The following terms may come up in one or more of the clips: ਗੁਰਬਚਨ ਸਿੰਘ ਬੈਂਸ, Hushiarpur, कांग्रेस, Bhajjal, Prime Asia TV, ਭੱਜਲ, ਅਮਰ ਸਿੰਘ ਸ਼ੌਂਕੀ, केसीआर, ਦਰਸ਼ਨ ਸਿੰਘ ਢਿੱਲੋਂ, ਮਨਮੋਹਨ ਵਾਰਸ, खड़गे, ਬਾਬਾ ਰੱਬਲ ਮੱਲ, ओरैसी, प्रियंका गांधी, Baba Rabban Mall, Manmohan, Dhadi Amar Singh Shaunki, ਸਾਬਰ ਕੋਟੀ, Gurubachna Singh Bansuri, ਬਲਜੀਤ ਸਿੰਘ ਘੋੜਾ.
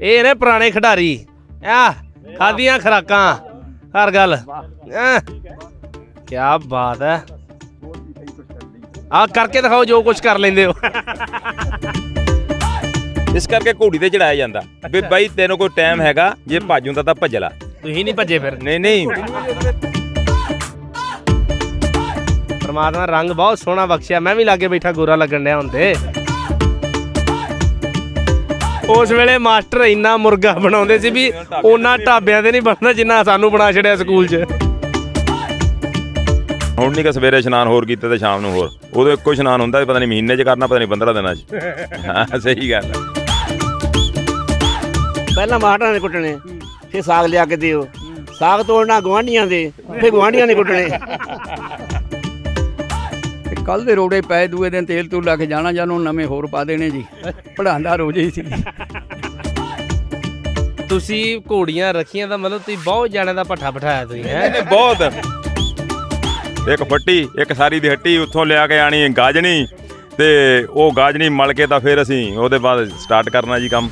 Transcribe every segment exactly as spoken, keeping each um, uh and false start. ਇਹ ਨੇ ਪੁਰਾਣੇ ਖਿਡਾਰੀ ਆ, ਖਾਦੀਆਂ ਖਰਾਕਾਂ ਹਰ ਗੱਲ। क्या बात है, आ करके दिखाओ जो कुछ कर लेंदे हो। इस करके घोड़ी ते चढ़ाया जांदा भी भाई तेनों कोई टाइम हैगा, जे भजूंदा तां भजला। तुसीं नहीं भजे फिर? नहीं नहीं। परमात्मा रंग बहुत सोहना बख्शिया, मैं भी लागे बैठा गोरा लगन दिया हुंदे। उस वेले मास्टर इन्ना मुर्गा बनाउंदे सी भी ओना ढाबियां ते नहीं बनदा जिन्ना सानू बना छड़िया स्कूल च। ਹੁਣ ਨਹੀਂ ਕਿ ਸਵੇਰੇ ਇਸ਼ਨਾਨ ਹੋਰ ਕੀਤਾ ਤੇ ਸ਼ਾਮ ਨੂੰ ਹੋਰ, ਉਦੋਂ ਇੱਕੋ ਇਸ਼ਨਾਨ ਹੁੰਦਾ, ਪਤਾ ਨਹੀਂ ਮਹੀਨੇ 'ਚ ਕਰਨਾ ਪਤਾ ਨਹੀਂ ਪੰਦਰਾਂ ਦਿਨਾਂ 'ਚ। ਹਾਂ ਸਹੀ ਗੱਲ ਹੈ। ਪਹਿਲਾਂ ਮਾਟਰਾਂ ਨੇ ਕੁੱਟਣੇ, ਫਿਰ ਸਾਗ ਲਿਆ ਕੇ ਦਿਓ, ਸਾਗ ਤੋੜਨਾ ਗਵਾਂਢੀਆਂ ਦੇ, ਫਿਰ ਗਵਾਂਢੀਆਂ ਨੇ ਕੁੱਟਣੇ। ਕੱਲ ਦੇ ਰੋੜੇ ਪਏ, ਦੂਏ ਦਿਨ ਤੇਲ ਤੂਲ ਲਾ ਕੇ ਜਾਣਾ, ਜਾਨੂੰ ਨਵੇਂ ਹੋਰ ਪਾ ਦੇਣੇ ਜੀ। ਪੜਾਂਦਾ ਰੋਜ਼ ਹੀ ਸੀ। ਤੁਸੀਂ ਘੋੜੀਆਂ ਰੱਖੀਆਂ ਤਾਂ ਮਤਲਬ ਤੁਸੀਂ ਬਹੁਤ ਜਾਣੇ ਦਾ ਪੱਠਾ ਬਿਠਾਇਆ ਤੁਸੀਂ ਹੈ? ਬਹੁਤ। एक फट्टी एक सारी दी हट्टी उत्थों लिया के आनी गाजनी, ते ओ गाजनी मल के तां फिर असीं ओहदे बाद स्टार्ट करना जी कम।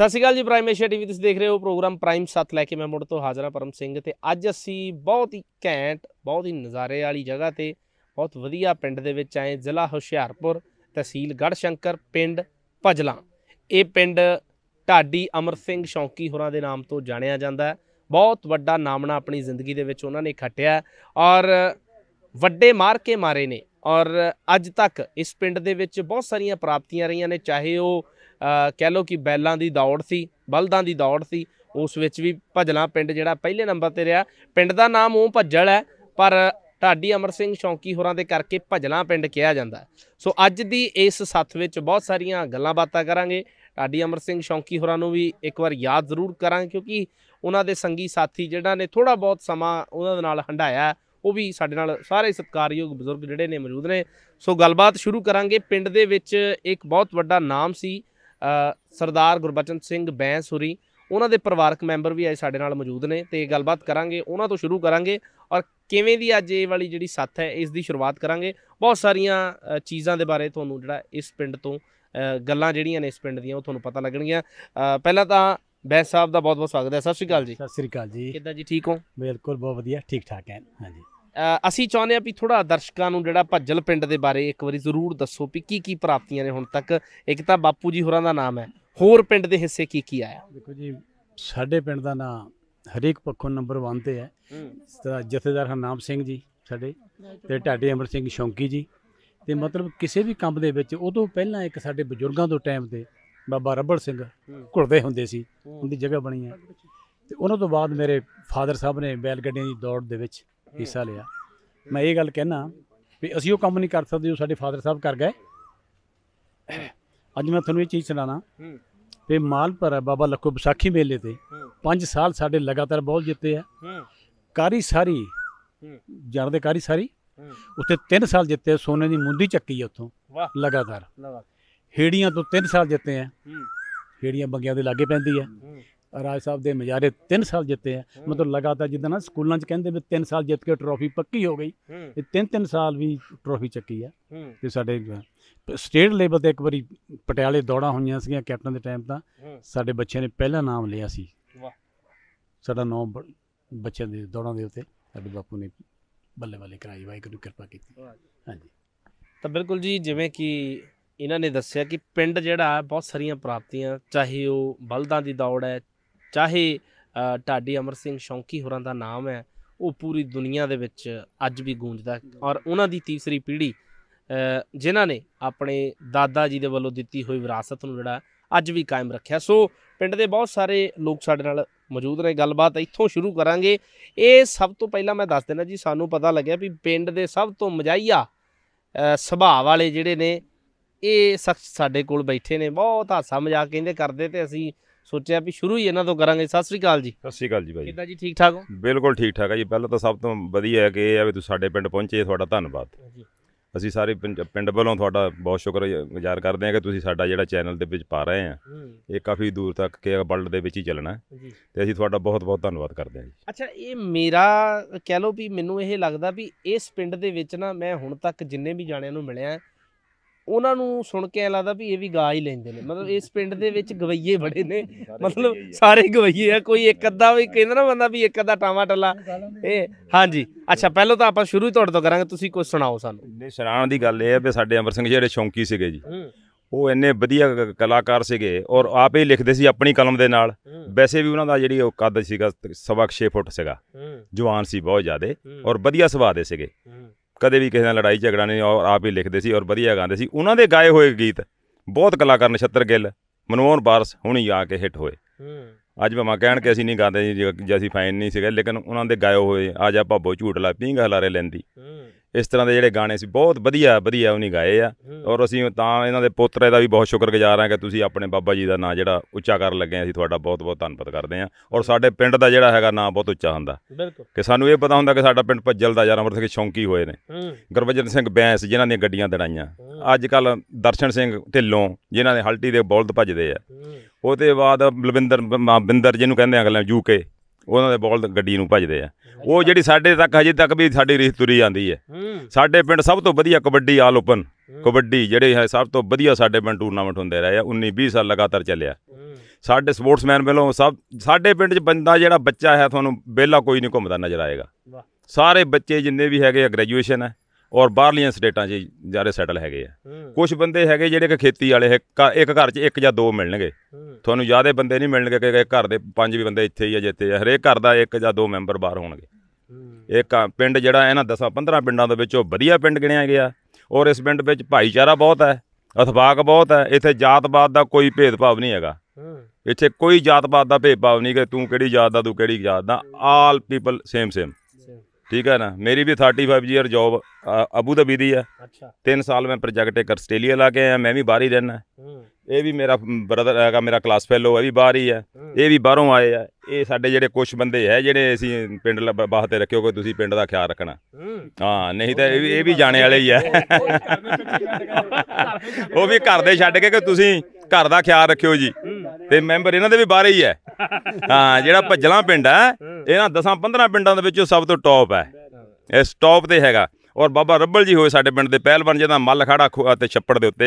सत श्री अकाल जी, प्राइम एशिया टीवी तुसीं देख रहे हो प्रोग्राम प्राइम साथ लैके मैं मुड़ तो हाजरा परम सिंह। तो अज असी बहुत ही घैंट बहुत ही नज़ारे वाली जगह पर बहुत वधिया पिंड दे विच आए, जिला हुशियारपुर तहसील गढ़शंकर पिंड भजला। ये पिंड ढाडी अमर सिंह शौंकी होरां दे नाम तो जानिया जाता है। बहुत वड्डा नामना अपनी जिंदगी दे विच उन्होंने खटिया और वड्डे मार के मारे ने, और अज तक इस पिंड दे विच बहुत सारिया प्राप्तियां रहियां ने। चाहे वो Uh, कह लो कि बैलों की दौड़ सी, बलदां की दौड़ सी, उस विच भी भजला पिंड जिहड़ा पहले नंबर पर रहा। पिंड का नाम ओह भजल है, पर ढाडी अमर सिंह शौंकी होरां दे करके भजला पिंड कहा जाता है। सो अज की इस सत्थ विच बहुत सारिया गल्लां बातां करांगे। ढाडी अमर सिंह शौंकी होरां नूं भी एक बार याद जरूर करांगे, क्योंकि उन्हां दे संगी साथी जिहड़ा ने थोड़ा बहुत समा उन्हां दे नाल हंडाया, वो भी साडे नाल सारे सत्कारयोग बजुर्ग जिहड़े ने मौजूद ने। सो गलबात शुरू करांगे। पिंड दे विच एक बहुत वड्डा नाम सी Uh, सरदार गुरबचन सिंह बैंसूरी, उन्होंने परिवारक मैंबर भी अज साडे नाल मौजूद ने, तो गलबात करांगे उन्होंने तो शुरू करांगे और किवें दी अज ये वाली जिहड़ी सत्थ है इसकी शुरुआत करांगे। बहुत सारिया चीज़ों के बारे तुहानूं जिहड़ा इस पिंड तो गल्लां जिहड़ियां ने इस पिंड दियां ओह तुहानूं पता लगणगीआं। पहलां तां बैंस साहब दा बहुत बहुत स्वागत है। सत श्री अकाल जी। सत श्री अकाल जी, किद्दां जी, ठीक हो? बिल्कुल बहुत वधिया, ठीक ठाक है। हाँ जी, असी चाहते हैं भी थोड़ा दर्शकों को जिहड़ा भजल पिंड के बारे एक बार जरूर दसो भी की की प्राप्तियां ने हुण तक। एक तो बापू जी होरां दा नाम है, होर पिंड दे हिस्से की की आया? देखो जी, साडे पिंड दा नाम हरेक पक्षों नंबर वन ते है। जथेदार हरनाम सिंह जी साडे ते ढाडी अमर सिंह शौंकी जी, ते मतलब किसी भी काम दे विच उदों पहलां एक साडे बजुर्गां तो टाइम ते बाबा रब्बड़ सिंह घुड़दे हुंदे सी, उनकी जगह बनी है। ते उन्हां तों बाद मेरे फादर साहब ने बैलगड्डियां दी दौड़ दे विच हिस्सा लिया। मैं ये गल कहना भी असी वो काम नहीं कर सकते जो साडे फादर साहब कर गए। अज मैं थोड़ी ये चीज़ सुनाना भी मालपुर है बाबा लखो बैसाखी मेले ते पाँच साल साडे लगातार बहुत जिते है। कारी सारी जानते, कारी सारी उत्थे तीन साल जिते, सोने की मुंदी चक्की है उत्थों लगातार। हेड़ियां तो तीन साल जिते हैं, हेड़ियां बंगियां दे लागे पैंदी है। राज साहब के मजारे तीन साल जिते हैं, मतलब लगातार जिदा ना स्कूलों च कहते भी तीन साल जित के ट्रॉफी पक्की हो गई, तीन तीन साल भी ट्रॉफी चक्की है। तो साडे स्टेट लेवल पर एक बारी पटियाले दौड़ा हुई सी कैप्टन के टाइम, तो साडे बच्चे ने पहला नाम लिया सी, साडा नाम बच्चे के दौड़ों के उत्ते साडे बापू ने बल्ले बल्ले कराई, वाहिगुरू कृपा की। हाँ जी, तो बिल्कुल जी, जिमें कि इन्होंने दसिया कि पिंड जिहड़ा बहुत सारिया प्राप्तियां, चाहे वो बलदां की दौड़ है, चाहे ढाडी अमर सिंह शौंकी होरां दा नाम है, वो पूरी दुनिया दे विच अज भी गूंजदा है। और उन्हां दी तीसरी पीढ़ी जिन्हां ने अपने दादा जी दे वल्लों दित्ती होई विरासत नूं जिहड़ा अज भी कायम रखिया। सो पिंड दे बहुत सारे लोग साडे नाल मौजूद ने, गलबात इत्थों शुरू करांगे। ये सब तो पहला मैं दस देना जी, सानू पता लग्या भी पिंड दे सब तो मजाइया सुभाव वाले जिहड़े ने ये शख्स साडे कोल बैठे ने, बहुत हासा मजाक कहंदे करदे, ते असीं सोचा भी शुरू ही इन्हों तो करांगे। सत श्री अकाल जी। सत श्री अकाल जी। भाई किद्दां जी, ठीक ठाक हो? बिल्कुल ठीक ठाक है जी। पहले तो सब तो वधिया है कि यह है भी तुसीं साडे पिंड पहुंचे, तुहाडा धन्नवाद। ਅਸੀਂ ਸਾਰੇ ਪਿੰਡ ਵੱਲੋਂ ਤੁਹਾਡਾ ਬਹੁਤ ਸ਼ੁਕਰਗੁਜ਼ਾਰ ਕਰਦੇ ਹਾਂ ਕਿ ਤੁਸੀਂ ਸਾਡਾ ਜਿਹੜਾ ਚੈਨਲ ਦੇ ਵਿੱਚ ਪਾ ਰਹੇ ਆ ਇਹ ਕਾਫੀ ਦੂਰ ਤੱਕ ਕਿ ਵਰਲਡ ਦੇ ਵਿੱਚ ਹੀ ਚੱਲਣਾ ਹੈ ਤੇ ਅਸੀਂ ਤੁਹਾਡਾ ਬਹੁਤ ਬਹੁਤ ਧੰਨਵਾਦ ਕਰਦੇ ਹਾਂ ਜੀ। ਅੱਛਾ ਇਹ ਮੇਰਾ ਕਹਿ ਲਓ ਵੀ ਮੈਨੂੰ ਇਹ ਲੱਗਦਾ ਵੀ ਇਸ ਪਿੰਡ ਦੇ ਵਿੱਚ ਨਾ ਮੈਂ ਹੁਣ ਤੱਕ ਜਿੰਨੇ ਵੀ ਜਾਣਿਆਂ ਨੂੰ ਮਿਲਿਆ ਉਹਨਾਂ ਨੂੰ ਸੁਣ ਕੇ ਐਂ ਲੱਗਦਾ ਵੀ ਇਹ ਵੀ ਗਾ ਹੀ ਲੈਂਦੇ ਨੇ, ਮਤਲਬ ਇਸ ਪਿੰਡ ਦੇ ਵਿੱਚ ਗਵਈਏ ਬੜੇ ਨੇ, ਮਤਲਬ ਸਾਰੇ ਗਵਈਏ ਆ, ਕੋਈ ਇੱਕ ਅੱਧਾ ਵੀ ਕਹਿੰਦਾ ਨਾ ਬੰਦਾ ਵੀ ਇੱਕ ਅੱਧਾ ਟਾਵਾ ਟੱਲਾ ਇਹ। ਹਾਂਜੀ ਅੱਛਾ ਪਹਿਲਾਂ ਤਾਂ ਆਪਾਂ ਸ਼ੁਰੂ ਤੁਹਾਡੇ ਤੋਂ ਕਰਾਂਗੇ, ਤੁਸੀਂ ਕੁਝ ਸੁਣਾਓ ਸਾਨੂੰ। ਨਹੀਂ ਸੁਣਾਉਣ ਦੀ ਗੱਲ ਇਹ ਹੈ ਵੀ ਸਾਡੇ ਅਮਰ ਸਿੰਘ ਜਿਹੜੇ ਸ਼ੌਂਕੀ ਸੀਗੇ ਜੀ ਉਹ ਇੰਨੇ ਵਧੀਆ ਕਲਾਕਾਰ ਸੀਗੇ ਔਰ ਆਪ ਹੀ ਲਿਖਦੇ ਸੀ ਆਪਣੀ ਕਲਮ ਦੇ ਨਾਲ। ਵੈਸੇ ਵੀ ਉਹਨਾਂ ਦਾ ਜਿਹੜੀ ਉਹ ਕੱਦ ਸੀਗਾ ਸਵਾ ਛੇ ਫੁੱਟ ਸੀਗਾ, ਜਵਾਨ ਸੀ ਬਹੁਤ ਜ਼ਿਆਦਾ ਔਰ ਵਧੀਆ ਸੁਭਾਅ ਦੇ ਸੀਗੇ, कदे भी किसी लड़ाई झगड़ा नहीं और आप ही लिखते सी और वधिया गाते सी। उन्होंने गाए हुए गीत बहुत कलाकार नछत्र गिल मनमोहन वारस हुणी आके हिट होए। अज भावें कह के असी नहीं गाते जी असी फाइन नहीं सके, लेकिन उन्होंने गाए हुए आ जा भाबो झूठला पींघ हलारे लेंदी इस तरह के जोड़े गाने से बहुत वधिया वधिया उन्हें गाए आ। और असी इन्हों के पोतरे का भी बहुत शुक्रगुजार हाँ कि तुसीं अपने बाबा जी का नाँ जो उच्चा कर लगे, असी तुहाडा बहुत बहुत धन्नवाद करते हैं। और साडे पिंड का जोड़ा है नाँ बहुत उच्चा हुंदा कि सानूं ये पता हुंदा कि साडा पिंड भज्जल दा यार अमर सिंह शौंकी होए ने, गुरबचन सिंह बैंस जिन्हां ने गड्डियां दड़ाइयां, अजकल दर्शन सिंह ढिल्लों जिन्हां ने हल्टी दे बौलद भजदे आ, उसदे बाद लविंदर बिंदर जिन्हूं कहिंदे अगले यूके उन्होंने बॉल गड्डी नूं भजदे आ। वो जी साढ़े तक हजे तक भी साड़ी रीत तुरी आती है। साढ़े पिंड सब तो वधिया कबड्डी आल ओपन कबड्डी जिहड़े है सब तो वधिया साढ़े पिंड टूरनामेंट होंदे रहे उन्नी बीस साल लगातार चलिया। साढ़े स्पोर्ट्समैन वालों सब साढ़े पिंड बंदा जिहड़ा बच्चा है तुहानूं बेला कोई नहीं घूमता नजर आएगा। सारे बच्चे जिन्ने भी है ग्रेजुएशन है और बाहरलियां स्टेटां च जारे सैटल हैगे आ। कुछ बंदे हैगे जिहड़े कि खेती वाले एक घर च एक जां दो मिलणगे, ਤੁਹਾਨੂੰ ਜ਼ਿਆਦਾ ਬੰਦੇ ਨਹੀਂ ਮਿਲਣਗੇ ਕਿ ਘਰ ਦੇ ਪੰਜ ਵੀ ਬੰਦੇ ਇੱਥੇ ਹੀ ਆ ਜਿੱਥੇ ਹਰੇਕ ਘਰ ਦਾ ਇੱਕ ਜਾਂ ਦੋ ਮੈਂਬਰ ਬਾਹਰ ਹੋਣਗੇ। ਇੱਕ ਪਿੰਡ ਜਿਹੜਾ ਇਹਨਾਂ ਦਸਾਂ ਪੰਦਰਾਂ ਪਿੰਡਾਂ ਦੇ ਵਿੱਚੋਂ ਵਧੀਆ ਪਿੰਡ ਗਿਣਿਆ ਗਿਆ ਔਰ ਇਸ ਪਿੰਡ ਵਿੱਚ ਭਾਈਚਾਰਾ ਬਹੁਤ ਹੈ, ਅਥਵਾਕ ਬਹੁਤ ਹੈ। ਇੱਥੇ ਜਾਤ-ਪਾਤ ਦਾ ਕੋਈ ਭੇਦਭਾਵ ਨਹੀਂ ਹੈਗਾ, ਇੱਥੇ ਕੋਈ ਜਾਤ-ਪਾਤ ਦਾ ਭੇਦਭਾਵ ਨਹੀਂ ਕਿ ਤੂੰ ਕਿਹੜੀ ਜਾਤ ਦਾ ਤੂੰ ਕਿਹੜੀ ਜਾਤ ਦਾ, ਆਲ ਪੀਪਲ ਸੇਮ ਸੇਮ। ठीक है ना। मेरी भी thirty five year job Abu Dhabi दी है। अच्छा। तीन साल मैं प्रोजेक्ट एक आस्ट्रेलिया ला के आया, मैं भी बाहर ही रहना। ये भी मेरा ब्रदर है, मेरा क्लास फेलो है भी बाहर ही है, ये भी बाहरों आए है। ये साढ़े जेडे कुछ बंदे है जेडे असी पिंड बाहते रखे हो तुसी पिंड का ख्याल रखना, हाँ नहीं तो ये भी जाने वाले ही है, वो भी घर दे छड्ड के तुसी घर का ख्याल रखियो जी। तो मैंबर इन्होंने भी बाहर ही है, हाँ जो भज्जलां पिंड है इन्ह दसां पंद्रह पिंडा के सब तो टॉप है, इस टॉप पर हैगा। और बाबा रब्बल जी होए साडे पिंड दे पहलवान जिहदा मल खड़ा ते छप्पड़ दे उत्ते आ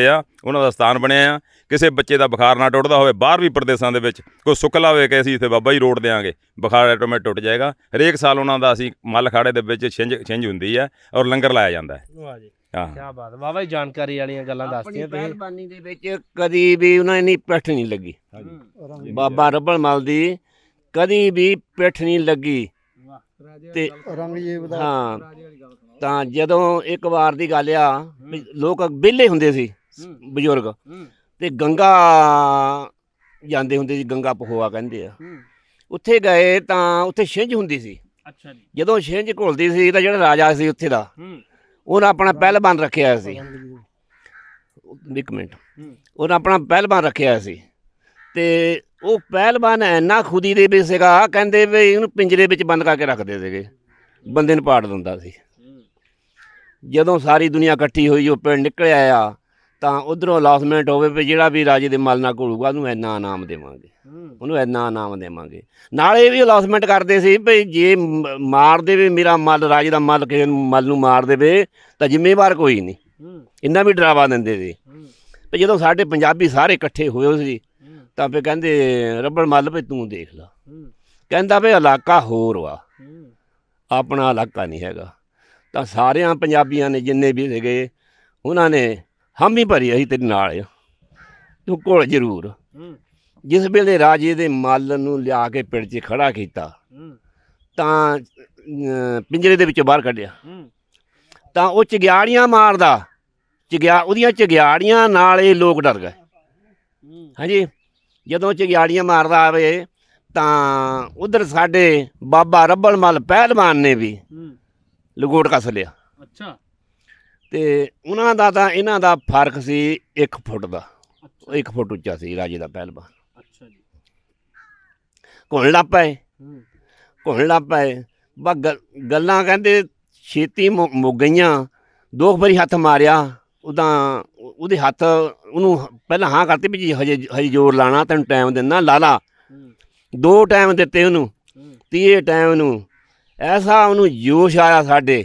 उन्हां दा स्थान बनिया। किसी बच्चे दा बुखार ना टुटदा होवे बाहर भी प्रदेशां दे विच कोई सुकला होवे कि असीं इत्थे बाबा ही रोड देवांगे बुखार ऐटोमेटिक टुट जाएगा। हरेक साल उन्हां दा असीं मल खाड़े दे विच छिंज छिंज हुंदी है और लंगर लाया जांदा है। क्या बात है, वाह वाह जानकारी वाली गल्लां दसदियां ते पहलवानी दे विच कदी भी उन्हां नी पिठ नहीं लगी, बाबा रब्बल माल दी कदी भी पिठ नहीं लगी। हाँ ਤਾਂ ਜਦੋਂ ਇੱਕ ਵਾਰ ਦੀ ਗੱਲ ਆ ਲੋਕ ਵਿਹਲੇ ਹੁੰਦੇ ਸੀ ਬਜ਼ੁਰਗ ਤੇ ਗੰਗਾ ਜਾਂਦੇ ਹੁੰਦੇ ਸੀ, ਗੰਗਾ ਪਹੋਆ ਕਹਿੰਦੇ ਆ, ਉੱਥੇ ਗਏ ਤਾਂ ਉੱਥੇ ਛਿੰਝ ਹੁੰਦੀ ਸੀ। ਅੱਛਾ ਜੀ। ਜਦੋਂ ਛਿੰਝ ਘੁਲਦੀ ਸੀ ਤਾਂ ਜਿਹੜਾ ਰਾਜਾ ਸੀ ਉੱਥੇ ਦਾ ਉਹਨੇ ਆਪਣਾ ਪਹਿਲਵਾਨ ਰੱਖਿਆ ਸੀ, ਇੱਕ ਮਿੰਟ ਉਹਨੇ ਆਪਣਾ ਪਹਿਲਵਾਨ ਰੱਖਿਆ ਸੀ ਤੇ ਉਹ ਪਹਿਲਵਾਨ ਇੰਨਾ ਖੁਦੀ ਦੇ ਵਿੱਚ ਸੀਗਾ ਕਹਿੰਦੇ ਵੀ ਇਹਨੂੰ ਪਿੰਜਰੇ ਵਿੱਚ ਬੰਦ ਕਰਕੇ ਰੱਖਦੇ ਸੀਗੇ, ਬੰਦੇ ਨੂੰ ਪਾੜ ਦਿੰਦਾ ਸੀ। ਜਦੋਂ ਸਾਰੀ ਦੁਨੀਆ ਇਕੱਠੀ ਹੋਈ ਉਹ ਪਿੰਡ ਨਿਕਲਿਆ ਆ ਤਾਂ ਉਧਰੋਂ ਅਲਾਸਮੈਂਟ ਹੋਵੇ ਵੀ ਜਿਹੜਾ ਵੀ ਰਾਜੇ ਦੇ ਮਾਲ ਨਾਲ ਘੁਲੂਗਾ ਉਹਨੂੰ ਇੰਨਾ ਇਨਾਮ ਦੇਵਾਂਗੇ, ਉਹਨੂੰ ਇੰਨਾ ਇਨਾਮ ਦੇਵਾਂਗੇ। ਨਾਲ ਇਹ ਵੀ ਅਲਾਸਮੈਂਟ ਕਰਦੇ ਸੀ ਵੀ ਜੇ ਮਾਰ ਦੇਵੇ ਮੇਰਾ ਮਾਲ, ਰਾਜੇ ਦਾ ਮਾਲ ਕਿਸੇ ਨੂੰ ਮਾਲ ਨੂੰ ਮਾਰ ਦੇਵੇ ਤਾਂ ਜ਼ਿੰਮੇਵਾਰ ਕੋਈ ਨਹੀਂ, ਇੰਨਾ ਵੀ ਡਰਾਵਾ ਦਿੰਦੇ ਸੀ। ਵੀ ਜਦੋਂ ਸਾਡੇ ਪੰਜਾਬੀ ਸਾਰੇ ਇਕੱਠੇ ਹੋਏ ਸੀ ਤਾਂ ਫਿਰ ਕਹਿੰਦੇ ਰੱਬਲ ਮੱਲ ਵੀ ਤੂੰ ਦੇਖ ਲਾ, ਕਹਿੰਦਾ ਵੀ ਇਲਾਕਾ ਹੋਰ ਵਾ ਆਪਣਾ ਇਲਾਕਾ ਨਹੀਂ ਹੈਗਾ। ਤਾਂ ਸਾਰਿਆਂ ਪੰਜਾਬੀਆਂ ਨੇ ਜਿੰਨੇ ਵੀ ਸੀਗੇ ਉਹਨਾਂ ਨੇ ਹਾਮੀ ਭਰੀ ਅਸੀਂ ਤੇਰੇ ਨਾਲ ਤੂੰ ਕੋਲ ਜ਼ਰੂਰ। ਜਿਸ ਵੇਲੇ ਰਾਜੇ ਦੇ ਮੱਲ ਨੂੰ ਲਿਆ ਕੇ ਪਿੰਡ 'ਚ ਖੜਾ ਕੀਤਾ ਤਾਂ ਪਿੰਜਰੇ ਦੇ ਵਿੱਚੋਂ ਬਾਹਰ ਕੱਢਿਆ ਤਾਂ ਉਹ ਚਗਿਆੜੀਆਂ ਮਾਰਦਾ, ਚਗਿਆ ਉਹਦੀਆਂ ਚਗਿਆੜੀਆਂ ਨਾਲ ਇਹ ਲੋਕ ਡਰ ਗਏ। ਹਾਂਜੀ, ਜਦੋਂ ਚਗਿਆੜੀਆਂ ਮਾਰਦਾ ਆਵੇ ਤਾਂ ਉਧਰ ਸਾਡੇ ਬਾਬਾ ਰੱਬਲ ਮੱਲ ਪਹਿਲਵਾਨ ਨੇ ਵੀ ਲਗੋਟ ਕੱਸ ਲਿਆ। ਅੱਛਾ। ਤੇ ਉਹਨਾਂ ਦਾ ਤਾਂ ਇਹਨਾਂ ਦਾ ਫਰਕ ਸੀ ਇੱਕ ਫੁੱਟ ਦਾ, ਇੱਕ ਫੁੱਟ ਉੱਚਾ ਸੀ ਰਾਜੇ ਦਾ ਪਹਿਲਵਾਨ। ਅੱਛਾ ਜੀ। ਘੁਣ ਲੱਗ ਪਏ, ਘੁਣ ਲੱਗ ਪਏ, ਗੱਲਾਂ ਕਹਿੰਦੇ ਛੇਤੀ ਮੁੱਕ ਗਈਆਂ। दो बारी हथ मारिया उदा उहदे हथ उन्होंने पहला हाँ करती भी जी हजे हजे जोर लाना तेन टाइम देना ला ला दो टाइम देते उन्होंने तीए टाइम नू ऐसा उन्होंने जोश आया साढ़े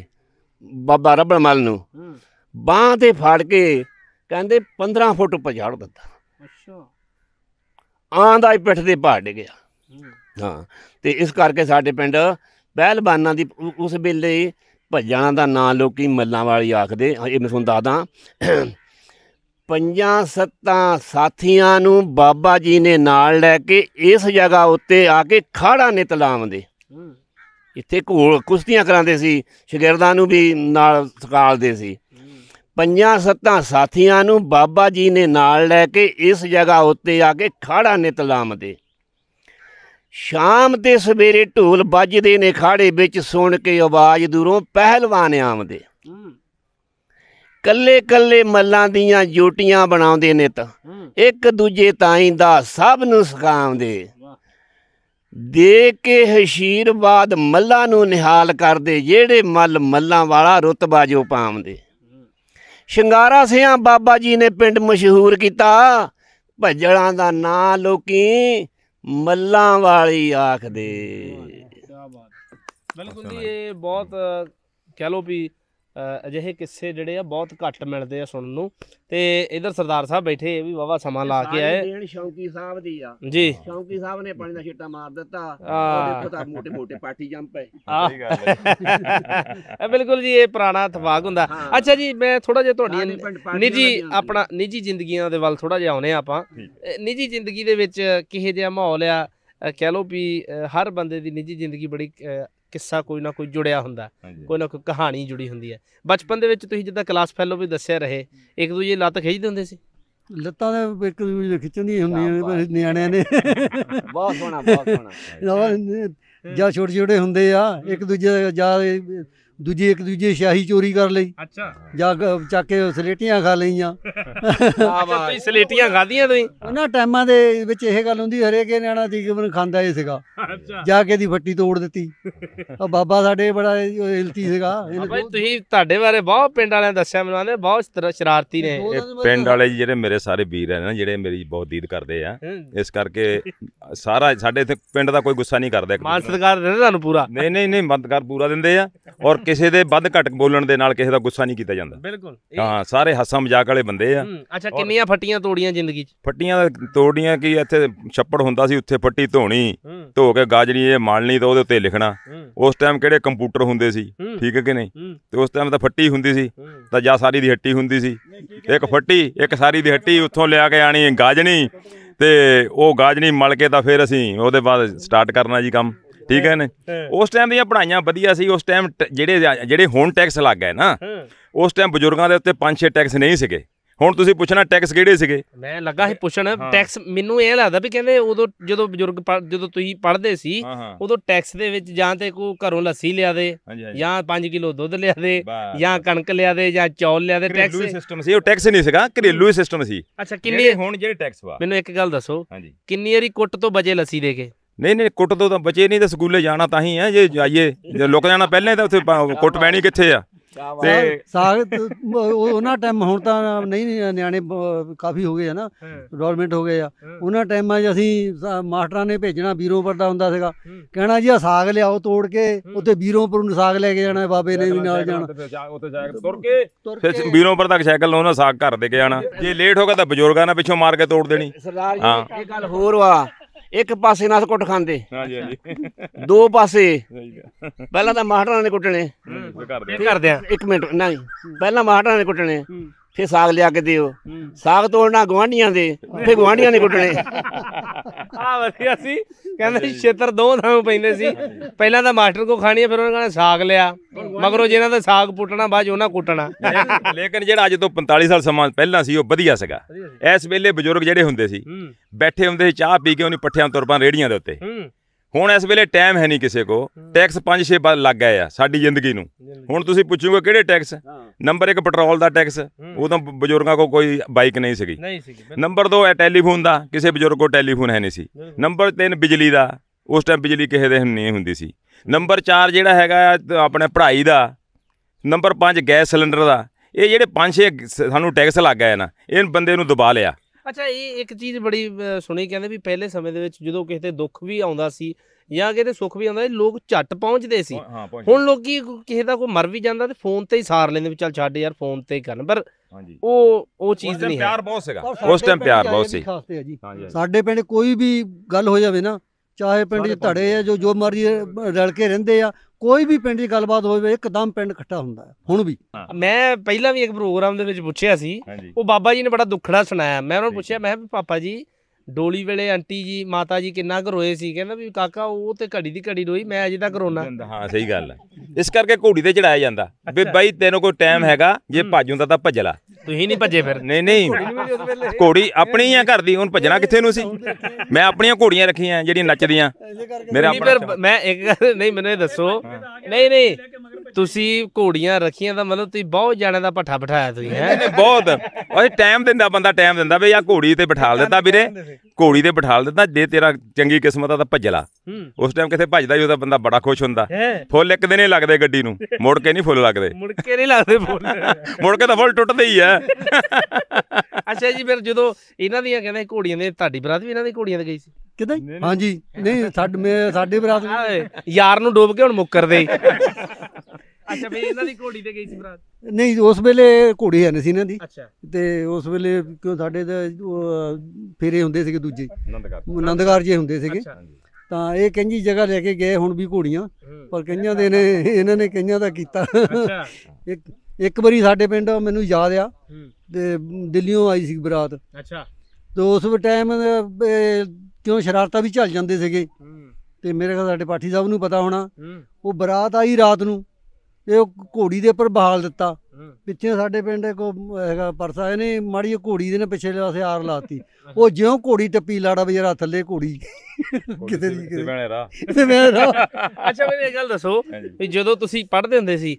बाबा रब्बड़ मल नू बांह ते फाड़ के कहते पंद्रह फुट पछाड़ दिता आंदा ही पिठ दे भार डिग गया। हाँ तो इस करके साढ़े पिंड पहलवाना की उस वेले भज्जां दा नाम लोग मल्लां वाली आखदे। ये मैं सुनता दा पंजां सत्तां साथियां नू बाबा जी ने नाल लैके इस जगह उत्ते आके खाड़ा ने तलाम दे इत्थे घोल कुश्तियां करांदे सी शगिरदां नू भी नाल सकालदे सी। पंजां सत्तां साथियां नू बाबा जी ने नाल लैके इस जगह उत्ते आके खाड़ा ने तलाम दे शाम ते सवेरे ढोल बजदे ने खाड़े बिच सुन के आवाज़ दूरों पहलवान आमदे कल्ले कल्ले मल्लां दियां जोटियां बनाउंदे ने तां एक दूजे ताईं दा सब नूं सखाउंदे दे के हशीरबाद मल्लां नूं निहाल करदे जेड़े मल मल्लां वाला रुतबा जो पाउंदे। शंगारा सियां बाबा जी ने पिंड मशहूर कीता भज्जलां दा नां लोकी मल्लां वाली आखदे। बिल्कुल जी ये बहुत कह लो भी अजिहे किस्से जिहड़े आ बहुत घट मिलदे आ सुणन नूं ते इधर सरदार साहब बैठे ये भी वाहवा समा ला के आए शौंकी साहब दी आ जी शौंकी साहब ने पानी दा छीटा मार दिता ओहदे पता मोटे मोटे पाटी जम पे सही गल है। बिल्कुल जी ये पुराना इतफाक हुंदा। अच्छा जी मैं थोड़ा जिहा तुहाडी निजी अपना निजी जिंदगियां दे वल थोड़ा जिहा आउने आपां निजी जिंदगी दे विच किहो जिहा माहौल आ कह लो भी हर बंदे दी निजी जिंदगी बड़ी किस्सा कोई ना कोई जुड़िया हुंदा कोई ना कोई कहानी जुड़ी हुंदी है। बचपन दे विच तुसीं जिद्दां क्लास फैलो भी दस्सिया रहे एक दूजे लत्त खिचदे हुंदे सी लत्तां दे एक दूजे खिचदियां हुंदियां न्याणियां ने बहुत सोहना बहुत सोहना जा छोटे छोटे हुंदे आ एक दूजे जा दूजे एक दूजे शाही चोरी कर लई अच्छा जा चाके सलेटियां खा लईयां तुसीं सलेटियां खादियां तुसीं उन्हां टाइमां दे विच इह गल हुंदी हरेक न्याणा तकरीबन खांदा ही सीगा जाके दी फट्टी तोड़ दित्ती बाबा साडे बड़ा हिलती सीगा। भाई तुसीं तुहाडे बारे बहुत पिंड वालेयां दस्सिया मैनूं आंदे बहुत शरारती ने पिंड वाले जिहड़े मेरे सारे वीर है ना जिहड़े मेरी बहुत दीद करदे आ इस करके सारा साडे इत्थे पिंड दा कोई गुस्सा नहीं करदा मान सत्कार दिंदे तुहानूं पूरा नहीं नहीं नहीं मान सत्कार पूरा दिंदे आ और ਕਿਸੇ ਦੇ ਵੱਧ ਘਟ ਬੋਲਣ ਦੇ ਨਾਲ ਕਿਸੇ ਦਾ ਗੁੱਸਾ ਨਹੀਂ ਕੀਤਾ ਜਾਂਦਾ। ਬਿਲਕੁਲ ਹਾਂ ਸਾਰੇ ਹੱਸਾ ਮਜ਼ਾਕ ਵਾਲੇ ਬੰਦੇ ਆ। ਅੱਛਾ ਕਿੰਨੀਆਂ ਫੱਟੀਆਂ ਤੋੜੀਆਂ ਜ਼ਿੰਦਗੀ ਚ ਫੱਟੀਆਂ ਤੋੜੀਆਂ ਕੀ ਇੱਥੇ ਛੱਪੜ ਹੁੰਦਾ ਸੀ ਉੱਥੇ ਫੱਟੀ ਧੋਣੀ ਧੋ ਕੇ ਗਾਜਰੀ ਇਹ ਮਾਲਣੀ ਤਾਂ ਉਹਦੇ ਉੱਤੇ ਲਿਖਣਾ ਉਸ ਟਾਈਮ ਕਿਹੜੇ ਕੰਪਿਊਟਰ ਹੁੰਦੇ ਸੀ ਠੀਕ ਹੈ ਕਿ ਨਹੀਂ ਤੇ ਉਸ ਟਾਈਮ ਤਾਂ ਫੱਟੀ ਹੁੰਦੀ ਸੀ ਤਾਂ ਜਾਂ ਸਾਰੀ ਦੀ ਹੱਟੀ ਹੁੰਦੀ ਸੀ ਇੱਕ ਫੱਟੀ ਇੱਕ ਸਾਰੀ ਦੀ ਹੱਟੀ ਉੱਥੋਂ ਲਿਆ ਕੇ ਆਣੀ ਗਾਜਣੀ ਤੇ ਉਹ ਗਾਜਣੀ ਮਲ ਕੇ ਤਾਂ ਫਿਰ ਅਸੀਂ ਉਹਦੇ ਬਾਅਦ ਸਟਾਰਟ ਕਰਨਾ ਜੀ ਕੰਮ ठीक है ना। उस टाइम दीयां पढ़ाइयां वधिया सी उस टाइम जेहड़े जेहड़े हुण टैक्स लग गए ना उस टाइम बजुर्गों के उत्ते पांच छे टैक्स नहीं सीगे हुण तुसीं पुछना टैक्स किहड़े सीगे मैं लगा ही पुछण टैक्स मैनूं इह लगदा भी कहंदे उदों जदों बजुर्ग जदों तुसीं पढ़दे सी उदों टैक्स दे विच जां ते कोई घरों लस्सी लिया दे जां पांच किलो दुध लिया दे जां कणक लिया दे जां चौल लिया दे टैक्स सिस्टम सी ओह टैक्स नहीं सीगा घरेलू सिस्टम सी। अच्छा किन्नी हुण जेहड़े टैक्स वा मैनूं इक गल दस्सो किन्नी वारी कुट तो बचे लस्सी दे के नहीं नहीं कुट तो बचे नहीं तो स्कूले जाना ता ही है जे जाइए लुक जाना पहले तो उत्थे कुट पैनी कित्थे आ उन्हां टाइम हुण तां नहीं न्याणे काफ़ी हो गए है ना गौरमेंट हो गए आ उन्हां टाइम असीं मास्टरां ने भेजना बीरोंपुर दा हुंदा सीगा कहना जी साग लियाओ तोड़ के उत्थे बीरोंपुर नूं साग लैके जाना बाबे ने भी नाल जाना उत्थे साग तुर के फिर बीरोंपुर तक साइकल नूं साग घर दे के आना जे लेट होगा तां बजुर्गां ने पिछों मार के तोड़ देनी। सरदार जी इह गल होर वा एक पासे नाल कुट खांदे दो पासे पहला तां मास्टरां ने कुटने एक मिनट नहीं पहला मास्टरां ने कुटने फिर साग लिया के दिओ साग तोड़ना गुआंढियां दे फिर गुआंढियां ने कुटने आ वधिया सी कहंदे छेतर दो थां पैंदे सी पहला तां मास्टर को खानी फिर उन्हां ने साग लिया मगरों जिन्हां दा साग पुटना बाद उन्हां कुटना लेकिन जेहड़ा अज तो पैंतालीस साल समा पहला सी ओह वधिया सीगा। इस वेले बजुर्ग जिहड़े हुंदे सी बैठे हुंदे चाह पी के उन्हें पट्ठियां तुर पां रेहड़ियां दे उत्ते हुण इस वेले टाइम है नहीं किसी को टैक्स पांच छे लग गए आ साडी जिंदगी नूं हुण तुसीं पुछोगे किहड़े टैक्स नंबर एक पेट्रोल दा टैक्स उह तां बजुर्गां को कोई बाइक नहीं सीगी नंबर दो टैलीफोन दा किसी बजुर्ग को टैलीफोन है नहीं सी नंबर तीन बिजली दा उस टाइम बिजली किसी दे नहीं हुंदी सी नंबर चार जिहड़ा हैगा अपने पढ़ाई दा नंबर पांच गैस सिलेंडर दा ये जेडे पांच छे सानू टैक्स लग गया ना, इन बंदे नू दबा लिया। अच्छा, ये एक चीज़ बड़ी सुनी, कहते भी पहले समय दे विच जदों किसी ते दुख भी आउंदा सी या किसी ते सुख भी आउंदा, लोग झट पहुंचदे सी। हुण लोकी किसी दा कोई मर भी जांदा ते फोन ते ही सार लैंदे, चल छड्ड यार फोन ते ही करन, पर ਉਹ ਉਹ ਚੀਜ਼ ਨਹੀਂ ਹੈ। ਪਿਆਰ ਬਹੁਤ ਸੀਗਾ ਉਸ ਟਾਈਮ, ਪਿਆਰ ਬਹੁਤ ਸੀ। ਸਾਡੇ ਪਿੰਡ ਕੋਈ ਵੀ ਗੱਲ ਹੋ ਜਾਵੇ ਨਾ, ਚਾਹੇ ਪਿੰਡ ਦੇ ਧੜੇ ਆ ਜੋ ਜੋ ਮਰਜ਼ੀ ਰਲ ਕੇ ਰਹਿੰਦੇ ਆ, ਕੋਈ ਵੀ ਪਿੰਡ ਦੀ ਗੱਲਬਾਤ ਹੋਵੇ ਇੱਕਦਮ ਪਿੰਡ ਇਕੱਠਾ ਹੁੰਦਾ ਹੈ। ਹੁਣ ਵੀ ਮੈਂ ਪਹਿਲਾਂ ਵੀ ਇੱਕ ਪ੍ਰੋਗਰਾਮ ਦੇ ਵਿੱਚ ਪੁੱਛਿਆ ਸੀ, ਉਹ ਬਾਬਾ ਜੀ ਨੇ ਬੜਾ ਦੁੱਖੜਾ ਸੁਣਾਇਆ। ਮੈਂ ਉਹਨਾਂ ਨੂੰ ਪੁੱਛਿਆ, ਮੈਂ ਕਿਹਾ ਪਾਪਾ ਜੀ ਡੋਲੀ ਵੇਲੇ ਆਂਟੀ ਜੀ ਮਾਤਾ ਜੀ ਕਿੰਨਾ ਕੁ ਰੋਏ ਸੀ? ਕਹਿੰਦਾ ਵੀ ਕਾਕਾ ਉਹ ਤੇ ਘੜੀ ਦੀ ਘੜੀ ਰੋਈ, ਮੈਂ ਅਜੇ ਤੱਕ ਰੋਣਾ। ਹਾਂ ਸਹੀ ਗੱਲ ਹੈ, ਇਸ ਕਰਕੇ ਘੋੜੀ ਤੇ ਚੜਾਇਆ ਜਾਂਦਾ ਵੀ ਬਾਈ ਤੈਨੂੰ ਕੋਈ ਟਾਈਮ ਹੈਗਾ, ਜੇ ਭੱਜ ਹੁੰਦਾ ਤਾਂ ਭੱਜ ਲਾ। ਤੁਸੀਂ ਨਹੀਂ ਭੱਜੇ ਫਿਰ? ਨਹੀਂ ਨਹੀਂ, ਘੋੜੀ ਆਪਣੀ ਆ ਘਰ ਦੀ, ਹੁਣ ਭੱਜਣਾ ਕਿੱਥੇ ਨੂੰ ਸੀ। ਮੈਂ ਆਪਣੀਆਂ ਘੋੜੀਆਂ ਰੱਖੀਆਂ ਜਿਹੜੀਆਂ ਨੱਚਦੀਆਂ। ਮੇਰਾ ਮੈਂ ਇੱਕ ਗੱਲ ਨਹੀਂ, ਮੈਨੂੰ ਇਹ ਦੱਸੋ, ਨਹੀਂ ਨਹੀਂ ਤੁਸੀਂ ਘੋੜੀਆਂ ਰੱਖੀਆਂ ਤਾਂ ਮਤਲਬ ਤੁਸੀਂ ਬਹੁਤ ਜਾਣਿਆਂ ਦਾ ਪੱਠਾ ਬਿਠਾਇਆ ਤੁਸੀਂ? ਹੈ ਬਹੁਤ, ਅਸੀਂ ਟਾਈਮ ਦਿੰਦਾ, ਬੰਦਾ ਟਾਈਮ ਦਿੰਦਾ ਵੀ ਯਾਰ ਘੋੜੀ ਤੇ ਬਿਠਾ ਦਿੱਤਾ ਵੀਰੇ, ਘੋੜੀ ਤੇ ਬਿਠਾ ਦਿੱਤਾ, ਜੇ ਤੇਰਾ ਚੰਗੀ ਕਿਸਮਤ ਆ ਤਾਂ ਭੱਜ ਲਾ। ਉਸ ਟਾਈਮ ਕਿਥੇ ਭੱਜਦਾ ਹੀ, ਉਹਦਾ ਬੰਦਾ ਬੜਾ ਖੁਸ਼ ਹੁੰਦਾ। ਫੁੱਲ ਇੱਕ ਦਿਨ ਹੀ ਲੱਗਦੇ ਗੱਡੀ ਨੂੰ, ਮੁੜ ਕੇ ਨਹੀਂ ਫੁੱਲ ਲੱਗਦੇ, ਮੁੜ ਕੇ ਨਹੀਂ ਲੱਗਦੇ ਫੁੱਲ, ਮੁੜ ਕੇ ਤਾਂ ਫੁੱਲ ਟੁੱਟਦੇ ਹੀ ਆ। ਅੱਛਾ ਜੀ, ਫਿਰ ਜਦੋਂ ਇਹਨਾਂ ਦੀਆਂ ਕਹਿੰਦੇ ਘੋੜੀਆਂ ਦੇ, ਤੁਹਾਡੀ ਬਰਾਤ ਵੀ ਇਹਨਾਂ ਦੀ ਘੋੜੀਆਂ ਤੇ ਗਈ ਸੀ? ਕਿਦਾਂ? ਹਾਂਜੀ, ਨਹੀਂ ਸਾਡੇ ਬਰਾਤ ਯਾਰ ਨੂੰ ਡੋਬ ਕੇ ਹੁਣ ਮੁੱਕਰਦੇ। ਅੱਛਾ, ਫਿਰ ਇਹਨਾਂ ਦੀ ਘੋੜੀ ਤੇ ਗਈ ਸੀ ਬਰਾਤ? ਨਹੀਂ, ਉਸ ਵੇਲੇ ਘੋੜੀ ਹੈ ਨਹੀਂ ਸੀ ਇਹਨਾਂ ਦੀ। ਅੱਛਾ, ਤੇ ਉਸ ਵੇਲੇ ਕਿਉਂ ਸਾਡੇ ਫੇਰੇ ਹੁੰਦੇ ਸੀਗੇ ਦੂਜੇ, ਆਨੰਦਕਾਰ ਜੀ ਹੁੰਦੇ ਸੀਗੇ, ਤਾਂ ਇਹ ਕਈ ਜਗ੍ਹਾ ਲੈ ਕੇ ਗਏ। ਹੁਣ ਵੀ ਘੋੜੀਆਂ ਪਰ ਕਈਆਂ ਦੇ ਨੇ, ਇਹਨਾਂ ਨੇ ਕਈਆਂ ਦਾ ਕੀਤਾ। ਇੱਕ ਇੱਕ ਵਾਰੀ ਸਾਡੇ ਪਿੰਡ ਮੈਨੂੰ ਯਾਦ ਆ, ਤੇ ਦਿੱਲੀੋਂ ਆਈ ਸੀ ਬਰਾਤ। ਅੱਛਾ, ਤੇ ਉਸ ਟਾਈਮ ਕਿਉਂ ਸ਼ਰਾਰਤਾਂ ਵੀ ਚੱਲ ਜਾਂਦੇ ਸੀਗੇ, ਤੇ ਮੇਰੇ ਖਿਆਲ ਸਾਡੇ ਪਾਠੀ ਸਾਹਿਬ ਨੂੰ ਪਤਾ ਹੋਣਾ। ਉਹ ਬਰਾਤ ਆਈ ਰਾਤ ਨੂੰ, ਇਹ ਘੋੜੀ ਦੇ ਉੱਪਰ ਬਹਾਲ ਦਿੱਤਾ। ਪਿੱਛੇ ਸਾਡੇ ਪਿੰਡ ਕੋ ਹੈਗਾ ਪਰਸਾ, ਇਹਨੇ ਮਾੜੀ ਘੋੜੀ ਦੇ ਨੇ ਪਿੱਛੇ ਪਾਸੇ ਆਰ ਲਾਤੀ, ਉਹ ਜਿਉਂ ਘੋੜੀ ਟੱਪੀ ਲਾੜਾ ਬਜਾਰਾ ਥੱਲੇ ਘੋੜੀ ਕਿਤੇ ਦੀ ਕਿਤੇ ਮੇਰਾ। ਅੱਛਾ, ਮੈਨੂੰ ਇਹ ਗੱਲ ਦੱਸੋ ਵੀ ਜਦੋਂ ਤੁਸੀਂ ਪੜ੍ਹਦੇ ਹੁੰਦੇ ਸੀ,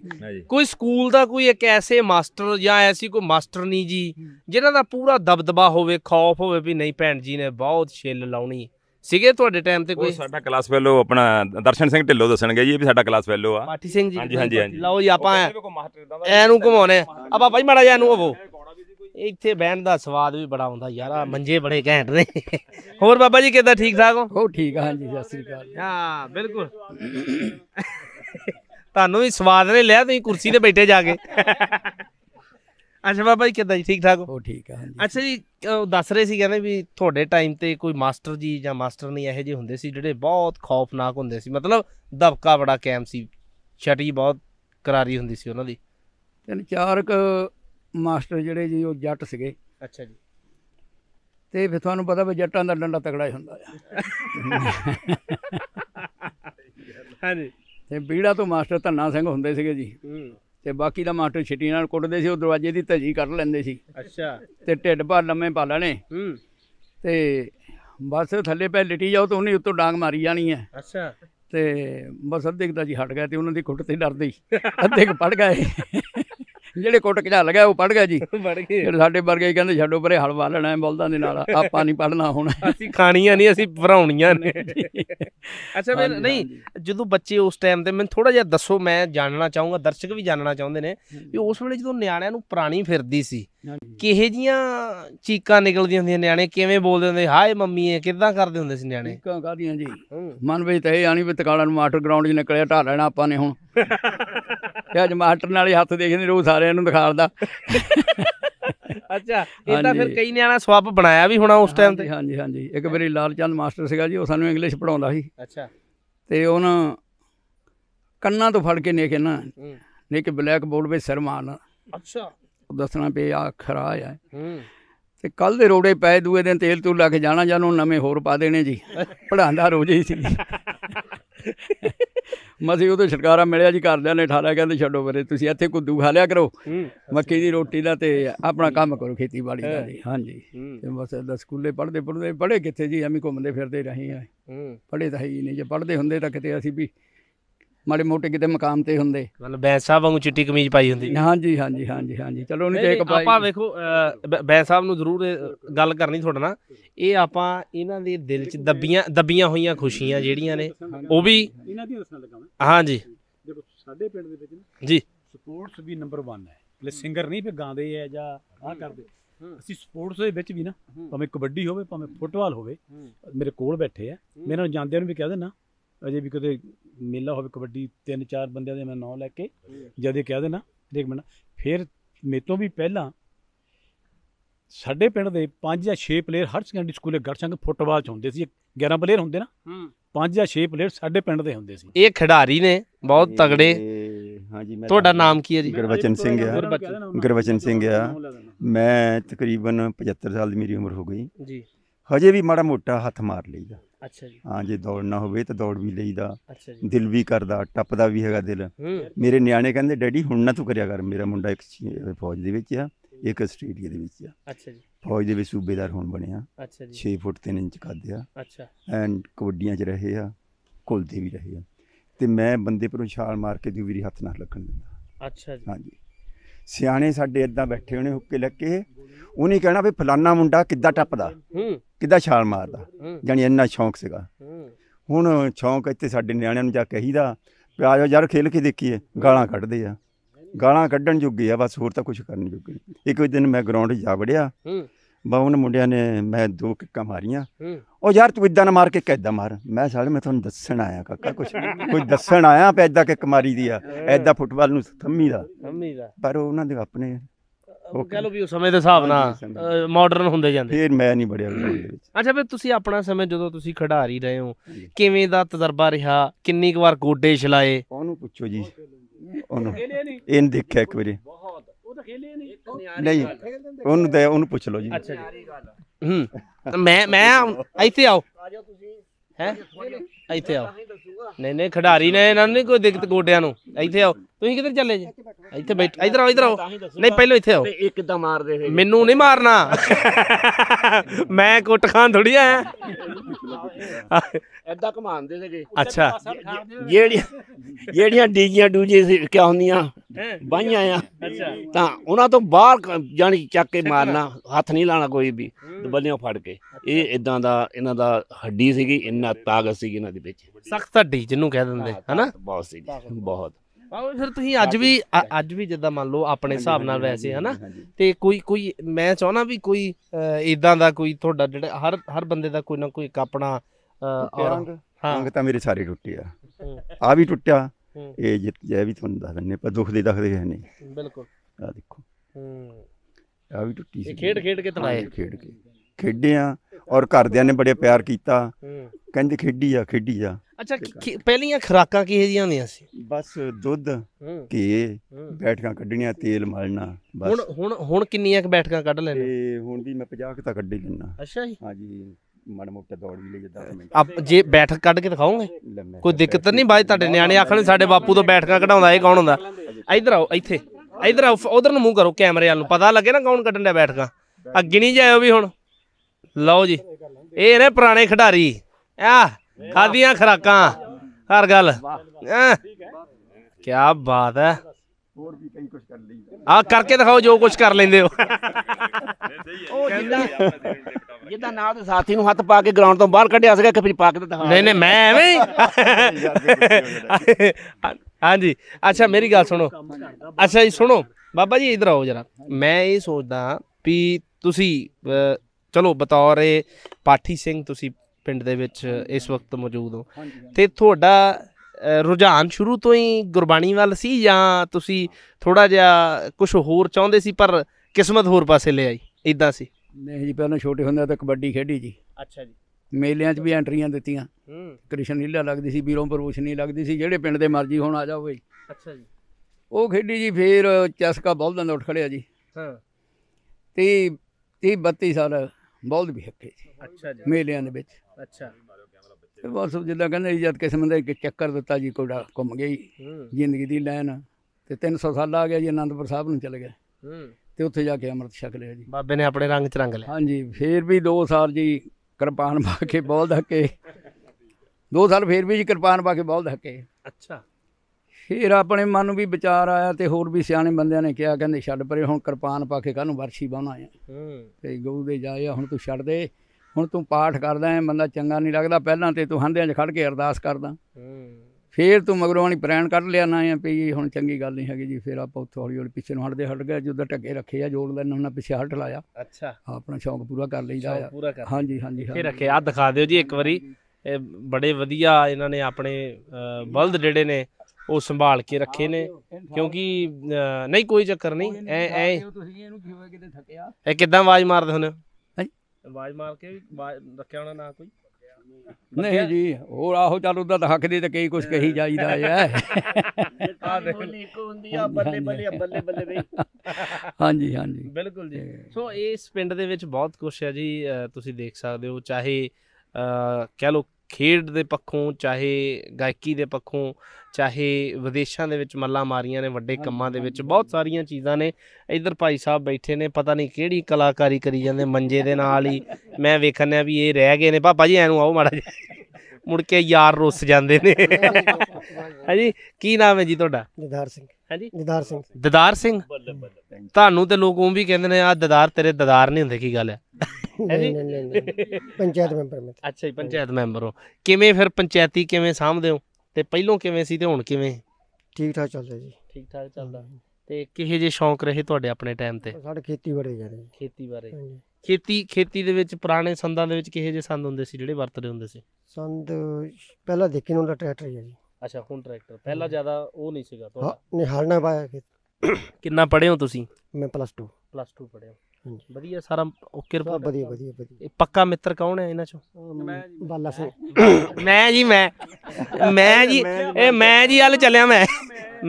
ਕੋਈ ਸਕੂਲ ਦਾ ਕੋਈ ਇੱਕ ਐਸੇ ਮਾਸਟਰ ਜਾਂ ਐਸੀ ਕੋਈ ਮਾਸਟਰਨੀ ਜੀ ਜਿਹਨਾਂ ਦਾ ਪੂਰਾ ਦਬਦਬਾ ਹੋਵੇ, ਖੌਫ ਹੋਵੇ ਵੀ ਨਹੀਂ ਭੈਣ ਜੀ ਨੇ ਬਹੁਤ ਛਿੱਲ ਲਾਉਣੀ ਸੀਗੇ ਤੁਹਾਡੇ ਟਾਈਮ ਤੇ? ਕੋਈ ਸਾਡਾ ਕਲਾਸ ਫੈਲੋ ਆਪਣਾ ਦਰਸ਼ਨ ਸਿੰਘ ਢਿੱਲੋਂ ਦੱਸਣਗੇ ਜੀ, ਇਹ ਵੀ ਸਾਡਾ ਕਲਾਸ ਫੈਲੋ ਆ ਪਾਠੀ ਸਿੰਘ ਜੀ। ਹਾਂਜੀ ਹਾਂਜੀ ਹਾਂਜੀ, ਲਓ ਜੀ ਆਪਾਂ ਇਹਨੂੰ ਘੁਮਾਉਣੇ ਆ ਬਾਬਾ ਜੀ, ਮਾੜਾ ਜਿਹਾ ਇਹਨੂੰ ਹੋਵੋ। ਇੱਥੇ ਬਹਿਣ ਦਾ ਸਵਾਦ ਵੀ ਬੜਾ ਆਉਂਦਾ ਯਾਰ, ਮੰਜੇ ਬੜੇ ਘੈਂਟ ਨੇ। ਹੋਰ ਬਾਬਾ ਜੀ ਕਿੱਦਾਂ, ਠੀਕ ਠਾਕ ਹੋ? ਹੋ ਠੀਕ ਆ, ਹਾਂਜੀ ਸਤਿ ਸ੍ਰੀ ਅਕਾਲ। ਹਾਂ ਬਿਲਕੁਲ, ਤੁਹਾਨੂੰ ਵੀ ਸਵਾਦ ਨੇ ਲਿਆ, ਤੁਸੀਂ ਕੁਰਸੀ ਤੇ ਬੈਠੇ ਜਾ ਕੇ। अच्छा बाबा जी किदा जी, ठीक ठाक हो? ठीक है। अच्छा जी, दस रहे सी कहने भी थोड़े टाइम ते कोई मास्टर जी या मास्टर नहीं ऐसे जे हुंदे सी जेडे बहुत खौफनाक हुंदे सी, मतलब दबका बड़ा कैम सी, छटी बहुत करारी हुंदी सी उन्हां दी? तीन चार क मास्टर जेडे जी ओह जट सीगे। अच्छा जी, ते फिर तुहानूं पता भी जटां दा डंडा तगड़ा ही हुंदा है। हां जी, ते बीड़ा तो मास्टर धन्ना सिंह हुंदे सीगे जी, ਤੇ ਬਾਕੀ ਦਾ ਮਾਸਟਰ ਛਿੱਟੀ ਨਾਲ ਕੁੱਟਦੇ ਸੀ, ਉਹ ਦਰਵਾਜ਼ੇ ਦੀ ਧਜੀ ਕੱਢ ਲੈਂਦੇ ਸੀ। ਅੱਛਾ, ਤੇ ਢਿੱਡ ਭਰ ਲੰਮੇ ਪਾ ਲੈਣੇ, ਤੇ ਬਸ ਥੱਲੇ ਪੈ ਲਿਟੀ ਜਾਓ ਤਾਂ ਉਹਨੇ ਉੱਤੋਂ ਡਾਂਗ ਮਾਰੀ ਜਾਣੀ ਹੈ। ਅੱਛਾ, ਤੇ ਬਸ ਅੱਧੇ ਕੁ ਤਾਂ ਜੀ ਹਟ ਗਏ, ਤੇ ਉਹਨਾਂ ਦੀ ਕੁੱਟ ਤੇ ਡਰਦੇ ਹੀ ਅੱਧੇ ਕੁ ਪੜ ਗਏ। ਜਿਹੜੇ ਕੁੱਟ ਘਜਾ ਲਗਾ ਉਹ ਪੜ ਗਿਆ ਜੀ, ਜਿਹੜੇ ਸਾਡੇ ਵਰਗੇ ਕਹਿੰਦੇ ਛੱਡੋ ਪਰੇ, ਹਲਵਾ ਲੈਣਾ ਬਲਦਾਂ ਦੇ ਨਾਲ, ਆਪਾਂ ਨਹੀਂ ਪੜ੍ਹਨਾ ਹੁਣ, ਅਸੀਂ ਖਾਣੀਆਂ ਨਹੀਂ, ਅਸੀਂ ਭਰਾਉਣੀਆਂ ਨੇ। ਅੱਛਾ, ਫਿਰ ਨਹੀਂ ਜਦੋਂ ਬੱਚੇ ਉਸ ਟਾਈਮ ਤੇ, ਮੈਨੂੰ ਥੋੜਾ ਜਿਹਾ ਦੱਸੋ, ਮੈਂ ਜਾਣਨਾ ਚਾਹੂੰਗਾ, ਦਰਸ਼ਕ ਵੀ ਜਾਣਨਾ ਚਾਹੁੰਦੇ ਨੇ ਵੀ ਉਸ ਵੇਲੇ ਜਦੋਂ ਨਿਆਣਿਆਂ ਨੂੰ ਪੁਰਾਣੀ ਫਿਰਦੀ ਸੀ, ਕਿਹੋ ਜਿਹੀਆਂ ਚੀਕਾਂ ਨਿਕਲਦੀਆਂ ਹੁੰਦੀਆਂ, ਨਿਆਣੇ ਕਿਵੇਂ ਬੋਲਦੇ ਹੁੰਦੇ, ਹਾਏ ਮੰਮੀ ਕਿੱਦਾਂ ਕਰਦੇ ਹੁੰਦੇ ਸੀ ਨਿਆਣੇ? ਚੀਕਾਂ ਕਾਹਦੀਆਂ ਜੀ, ਮਨ ਵਿੱਚ ਤਾਂ ਇਹ ਆਣੀ ਵੀ ਤਕਾਲਾ ਨੂੰ ਮਾਸਟਰ ਗਰਾਊਂਡ 'ਚ ਨਿਕਲਿਆ ਢਾਹ ਲੈਣਾ ਆਪਾਂ ਨੇ ਹੁਣ। ਅੱਜ ਮਾਸਟਰ ਨਾਲ ਹੀ ਹੱਥ ਦੇਖਦੇ ਰੋਜ਼ ਸਾਰਿਆਂ ਨੂੰ ਦਿਖਾਲਦਾ। ਅੱਛਾ, ਇਹ ਤਾਂ ਫਿਰ ਕਈ ਨਿਆਣਾ ਸਵਾਪ ਬਣਾਇਆ ਵੀ ਹੋਣਾ ਉਸ ਟਾਈਮ ਤੇ? ਹਾਂਜੀ ਹਾਂਜੀ, ਇੱਕ ਵਾਰੀ ਲਾਲ ਚੰਦ ਮਾਸਟਰ ਸੀਗਾ ਜੀ, ਉਹ ਸਾਨੂੰ ਇੰਗਲਿਸ਼ ਪੜ੍ਹਾਉਂਦਾ ਸੀ। ਅੱਛਾ, ਤੇ ਉਹਨਾਂ ਕੰਨਾਂ ਤੋਂ ਫੜ ਕੇ ਨੇ ਕੇ ਨਾ ਨੇ ਕੇ ਬਲੈਕ ਬੋਰਡ ਵਿੱਚ ਸਿਰ ਮਾਰਨਾ। ਅੱਛਾ, ਦੱਸਣਾ ਪਈ ਆ ਖਰਾ ਆ, ਤੇ ਕੱਲ ਦੇ ਰੋੜੇ ਪਏ, ਦੂਏ ਦਿਨ ਤੇਲ ਤੂਲ ਲਾ ਕੇ ਜਾਣਾ, ਜਾਂ ਉਹਨੂੰ ਨਵੇਂ ਹੋਰ ਪਾ ਦੇਣੇ ਜੀ। ਪੜ੍ਹਾਉਂਦਾ ਰੋਜ਼ ਹੀ ਸੀ। ਮਸੀਂ ਉਹ ਤੋਂ ਛੁਟਕਾਰਾ ਮਿਲਿਆ ਜੀ, ਘਰਦਿਆਂ ਨੇ ਠਾਲਿਆ, ਕਹਿੰਦੇ ਛੱਡੋ ਪਰੇ, ਤੁਸੀਂ ਇੱਥੇ ਕੁੱਦੂ ਖਾ ਲਿਆ ਕਰੋ ਮੱਕੀ ਦੀ ਰੋਟੀ ਦਾ, ਤੇ ਆਪਣਾ ਕੰਮ ਕਰੋ ਖੇਤੀਬਾੜੀ ਦਾ ਜੀ। ਹਾਂਜੀ, ਤੇ ਬਸ ਇੱਦਾਂ ਸਕੂਲੇ ਪੜ੍ਹਦੇ ਪੜ੍ਹਦੇ, ਪੜ੍ਹੇ ਕਿੱਥੇ ਜੀ, ਐਵੇਂ ਘੁੰਮਦੇ ਫਿਰਦੇ ਰਹੇ ਆ, ਪੜ੍ਹੇ ਤਾਂ ਹੀ ਨਹੀਂ। ਜੇ ਪੜ੍ਹਦੇ ਹੁੰਦੇ ਤਾਂ ਕਿਤੇ ਅਸੀਂ ਵੀ ਮਾੜੇ ਮੋਟੇ ਕਿਤੇ ਮਕਾਮ ਤੇ ਹੁੰਦੇ, ਮਤਲਬ ਬੈਂਸ ਸਾਹਿਬ ਵਾਂਗੂ ਚਿੱਟੀ ਕਮੀਜ਼ ਪਾਈ ਹੁੰਦੀ। ਹਾਂਜੀ ਹਾਂਜੀ ਹਾਂਜੀ ਹਾਂਜੀ, ਚਲੋ ਉਹਨੂੰ ਚੈੱਕ ਪਾਈ ਆਪਾਂ ਵੇਖੋ। ਬੈਂਸ ਸਾਹਿਬ ਨੂੰ ਜ਼ਰੂਰ ਗੱਲ ਕਰਨੀ ਤੁਹਾਡੇ ਨਾਲ, ਇਹ ਆਪਾਂ ਇਹਨਾਂ ਦੇ ਦਿਲ 'ਚ ਦੱਬੀਆਂ ਦੱਬੀਆਂ ਹੋਈਆਂ ਖੁਸ਼ੀਆਂ ਜਿਹੜੀਆਂ ਨੇ, ਉਹ ਵੀ ਇਹਨਾਂ ਦੀਆਂ ਦੱਸਣ ਲੱਗਾ ਮੈਂ। ਹਾਂਜੀ, ਦੇਖੋ ਸਾਡੇ ਪਿੰਡ ਦੇ ਵਿੱਚ ਜੀ ਸਪੋਰਟਸ ਵੀ ਨੰਬਰ ਇੱਕ ਹੈ। पहले सिंगर नहीं फिर गाते हैं या आ करते असं स्पोर्ट्स के विच भी ना भावें कबड्डी होवे भावें फुटबॉल होवे मेरे कोल बैठे है मैं इन्हां नूं जांदिआं नूं भी कह देना अजे भी कदे मेला होवे कबड्डी तीन चार बंदे दे मैं नाम लैके जदे कह देना देख मैं फिर मेरे तो भी पहला साढ़े पिंड दे पांच या छे प्लेयर हर सैकेंडरी स्कूल गढ़शंकर फुटबॉल च होंदे सी ग्यारह प्लेयर होंदे ना पांच या छे प्लेयर साढ़े पिंड दे होंदे सी। ये खिडारी ने बहुत तगड़े। हाँ जी, थोड़ा नाम की है जी? गुरबचन सिंह। गुरबचन सिंह आ। मैं तकरीबन पचहत्तर साल मेरी उम्र हो गई जी, हजे भी माड़ा मोटा हथ मार लईदा। अच्छा जी। हाँ जी, दौड़ना होवे तो दौड़ भी लईदा। अच्छा जी। दिल भी करदा, टपदा भी हैगा दिल। मेरे न्याणे कहंदे डैडी हुण ना तू करिया कर। मेरा मुंडा एक फौज दे विच आ, एक आस्ट्रेलिया दे विच आ। अच्छा जी। फौज दे विच सूबेदार हुण बनया। अच्छा जी। छे फुट तीन इंच कद आ। अच्छा। एंड कबड्डियां च रहे आ, घुलदे भी रहे आ ते मैं बंदे पर छाल मार के दी मेरी हथ ना लगण दिंदा। अच्छा जी। हाँ जी, सियाने साडे इदां बैठे होने हुक्के लैके उन्हें कहना भी फलाना मुंडा किद्दां टपदा किद्दां छाल मारदा, जानी इन्ना शौक सीगा। हुण शौक इत्थे साडे निआणिआं नूं जा कहीदा भी आ जाओ यार खेल के देखीए, गालां कड्ढदे आ। गालां कड्ढण जुगे आ बस, होर तां कुछ करन जुगे नहीं। एक दिन मैं ग्राउंड जा वड़िआ, बावन मुंडिआं ने मैं दो किक्कां मारियां। ओ यार तू इदां ना मार के किद्दां मार। मैं साले मैं तुहानूं दस्सण आया काका, कुछ कुछ दस्सण आया भी इदां किक मारी दी आ, इदां फुटबाल नूं थम्मी दा। पर उहनां दे अपने कह लो भी समय के हिसाब नाल मॉडर्न होंदे जांदे। फिर मैं नहीं बड़िया। अच्छा, फिर तुसीं अपना समय जो तुसीं खिडारी रहे हो किवें दा तजर्बा रहा, किन्नी क वार गोडे छलाए? ओनू पुछो जी, ओनू इन देखिया एक वारी नहीं, ओनू दे ओनू पुछ लो जी। अच्छा जी। हम्म, मैं मैं इत्थे आओ है, इत्थे आओ। नहीं नहीं, खिडारी ने इन्हां नूं नहीं कोई दिक्कत गोडियां नूं। इत्थे आओ, तुसीं किधर चले जी? इत्थे बैठ, इधर आओ, इधर आओ। नहीं पहले इत्थे आओ। एक किद्दां मार दे मैनू? नहीं मारना मैं कुट खान थोड़ी आया। इद्दां घमांदे सीगे। अच्छा, जेहड़ियां जेहड़ियां डीजियां डूजियां सी क्या हुंदियां बाहियां आ। अच्छा, तां उहनां तों बाहर जानी चक के मारना, हथ नहीं लाना कोई भी, बल्लियों फड़ के। ये इद्दां दा इन्हां दा हड्डी सीगी, इन्ना ताकत सीगी इन्हां दे विच। सख्त हड्डी जिन्नू कह दिंदे है ना, बहुत सी बहुत। फिर तुसीं अज भी अज भी जिद्दां मान लो अपने हिसाब नाल वैसे है ना, ते कोई कोई मैं चाहना भी कोई इदां दा कोई तुहाडा जेहड़ा हर हर बंदे दा कोई ना कोई एक अपना अंग। हां, अंग तां मेरे सारे टुटे आ, आ भी टुटिया, ए जित जै भी तुहानू दस दिंदे, पर दुख दे दखदे है नहीं बिल्कुल। आ देखो, आ भी टुटी सी, खेड खेड के तनाए, खेड के खेडे आ और घरदियां ने बड़े प्यार कीता, ਕਹਿੰਦੇ ਖੇਡੀ ਆ ਖੇਡੀ ਆ। ਅੱਛਾ, ਪਹਿਲੀਆਂ ਖਰਾਕਾਂ ਕਿਹੇ ਦੀਆਂ ਹੁੰਦੀਆਂ ਸੀ? ਬਸ ਦੁੱਧ, ਘੀ, ਬੈਠਕਾਂ ਕੱਢਣੀਆਂ, ਤੇਲ ਮਲਣਾ ਬਸ। ਹੁਣ ਹੁਣ ਹੁਣ ਕਿੰਨੀਆਂ ਕ ਬੈਠਕਾਂ ਕੱਢ ਲੈਣੇ? ਤੇ ਹੁਣ ਵੀ ਮੈਂ ਪੰਜਾਹ ਕ ਤਾਂ ਕੱਢ ਹੀ ਲੈਣਾ। ਅੱਛਾ ਜੀ। ਹਾਂ ਜੀ, ਮਾੜਾ ਮੋਟਾ ਦੌੜ ਵੀ ਲਈ ਦਸ ਮਿੰਟ। ਆਪ ਜੇ ਬੈਠਕ ਕੱਢ ਕੇ ਦਿਖਾਓਗੇ? ਕੋਈ ਦਿੱਕਤ ਨਹੀਂ ਬਾਈ? ਤੁਹਾਡੇ ਨਿਆਣੇ ਆਖਣ ਸਾਡੇ ਬਾਪੂ ਤੋਂ ਬੈਠਕਾਂ ਕਢਾਉਂਦਾ ਇਹ ਕੌਣ ਹੁੰਦਾ? ਇੱਧਰ ਆਓ, ਇੱਥੇ ਇੱਧਰ ਆਓ, ਉਧਰ ਨੂੰ ਮੂੰਹ ਕਰੋ ਕੈਮਰੇ ਵੱਲ ਨੂੰ, ਪਤਾ ਲੱਗੇ ਨਾ ਕੌਣ ਕੱਢਣ ਡਿਆ ਬੈਠਕਾਂ। ਅੱਗੇ ਨਹੀਂ ਜਾਇਓ ਵੀ ਹੁਣ। ਲਓ ਜੀ, ਇਹ ਨੇ ਪੁਰਾਣੇ ਖਿਡਾਰੀ, खादियां खुराकां हर गल। क्या बात है, आ करके दिखाओ जो कुछ कर लेंदे हो। जिद्दां नाल दे साथी नूं हत्थ पा के ग्राउंड तो बाहर कढिया सीगा, कि पा के दिखा। नहीं नहीं, मैं एवें। हाँ जी। अच्छा, मेरी गल सुनो। अच्छा जी, सुनो बाबा जी, इधर आओ जरा। मैं ये सोचदा भी तुसीं चलो बतौर पाठी सिंह तुसीं पिंड दे विच इस वक्त मौजूद हो, ते थोड़ा रुझान शुरू तो ही गुरबाणी वाल सी जां तुसी थोड़ा जिहा कुछ होर चाहुंदे सी पर किस्मत होर पासे ले आई इदां सी? नहीं जी, पहले छोटे हुंदे तां कबड्डी खेडी जी। अच्छा जी। मेलियां च भी एंट्रियां दित्तियां, कृष्ण लीला लगदी सी, बीरोंपुर रोशनी लगदी सी, जिहड़े पिंड दे मर्जी होण आ जाओ। अच्छा जी। ओ खेडी जी। फिर चस्का बौलदां दा उठ खड़िया जी। हां, तीह तीह बत्ती साल बौलद भी हक्के। अच्छा जी। मेलियां दे विच। अच्छा, बस जिदा कहते जद किस्मत एक चक्कर दिता जी, कोई घूम गई जिंदगी की लाइन, तो तीन सौ साल आ गया जी, आनंदपुर साहब में चले गए, तो उत्थे जाके अमृत छक लिया जी, बाबे ने अपने रंग च रंग लिया। हाँ जी। फिर भी दो साल जी कृपान पा के बौल धक्के, दो साल फिर भी जी कृपान पा के बौल धक्के। अच्छा। फिर अपने मन में भी विचार आया, तो होर भी सियाने बंदियां ने कहा, कहते छड्ड परे हुण कृपान पा के काहनूं बरछी बाहुणा आ, गऊ दे जाए हुण तूं छड्ड दे, हुण तू पाठ करदा है, बंदा चंगा नहीं लगता। पहला तो तू हंधियां खड़ के अरदास करदा, फिर तो मगरों वाली प्रैण कढ़ लिया ना है भी हम चंकी गल नहीं हैगी जी। फिर आप उतो हौली हौली पिछे हटते हट गए, जो ढके रखे है जोड़ लेना उन्हें पिछे हट लाया। अच्छा, अपना शौक पूरा कर लिया है। हाँ जी, हाँ जी, हाँ रखे। आ दिखा दो जी एक बारी, बड़े वधिया इन्होंने अपने बल्द जेडे ने वो संभाल के रखे ने, क्योंकि नहीं कोई चक्कर नहीं। ऐ कि आवाज मारते होने, आवाज मार के रखे होना ना कोई नहीं जी। और आहो चल उदा तो हक दे तो कई कुछ कही जाईदा है। हाँ जी, हाँ जी, बिल्कुल जी। सो इस पिंड दे विच बहुत कुछ है जी, तुसी देख सकते हो, चाहे कह लो खेड दे पक्षों, चाहे गायकी दे पक्षों, चाहे विदेशों दे विच मल्ला मारियां ने, वड्डे कामां दे विच बहुत सारिया चीज़ां ने। इधर भाई साहब बैठे ने, पता नहीं किहड़ी कलाकारी करी जांदे मंजे दे नाल ही। मैं वेखना भी ये रह गए ने, पापा जी एनू आओ माड़ा मुड़ के यार रुस जांदे ने। हाँ जी, की नाम है जी तुहाडा? दीदार सिंह। हाँ जी, दीदार सिंह। दीदार सिंह, तुहानू ते लोग ओं भी कहंदे ने आ दीदार, तेरे दीदार नहीं हुंदे, की गल है? नहीं, नहीं, नहीं, नहीं। पंचायत मैंबर में। अच्छा जी, पंचायत मैंबर हो किवें? फिर पंचायती किवें सामभदे हो ते पहलों किवें सी ते हुण किवें? ठीक ठाक चलदा जी, ठीक ठाक चलदा। ते किहे जे शौक रहे तुहाडे अपने टाइम ते? साडे खेती बारे जाने, खेती बारे, खेती खेती दे विच पुराने संदां दे विच किहे जे संद हुंदे सी जेहड़े वरतदे हुंदे सी? संद पहला देखी नूं ट्रैक्टर ही है जी। अच्छा, हुण ट्रैक्टर पहला ज्यादा ओ नहीं सीगा तुहाडा? नहीं, हाल ना पाया खेत। कितना पढ़े हो तुसी? मैं प्लस टू, प्लस टू पढ़े हो। ਵਧੀਆ ਸਾਰਾ ਓਕੇ ਰਿਪੋਰਟ, ਵਧੀਆ ਵਧੀਆ ਵਧੀਆ। ਪੱਕਾ ਮਿੱਤਰ ਕੌਣ ਹੈ ਇਹਨਾਂ ਚੋਂ? ਬਾਲਾ ਸਿੰਘ। ਮੈਂ ਜੀ, ਮੈਂ ਮੈਂ ਜੀ ਇਹ ਮੈਂ ਜੀ ਹਲ ਚੱਲਿਆ, ਮੈਂ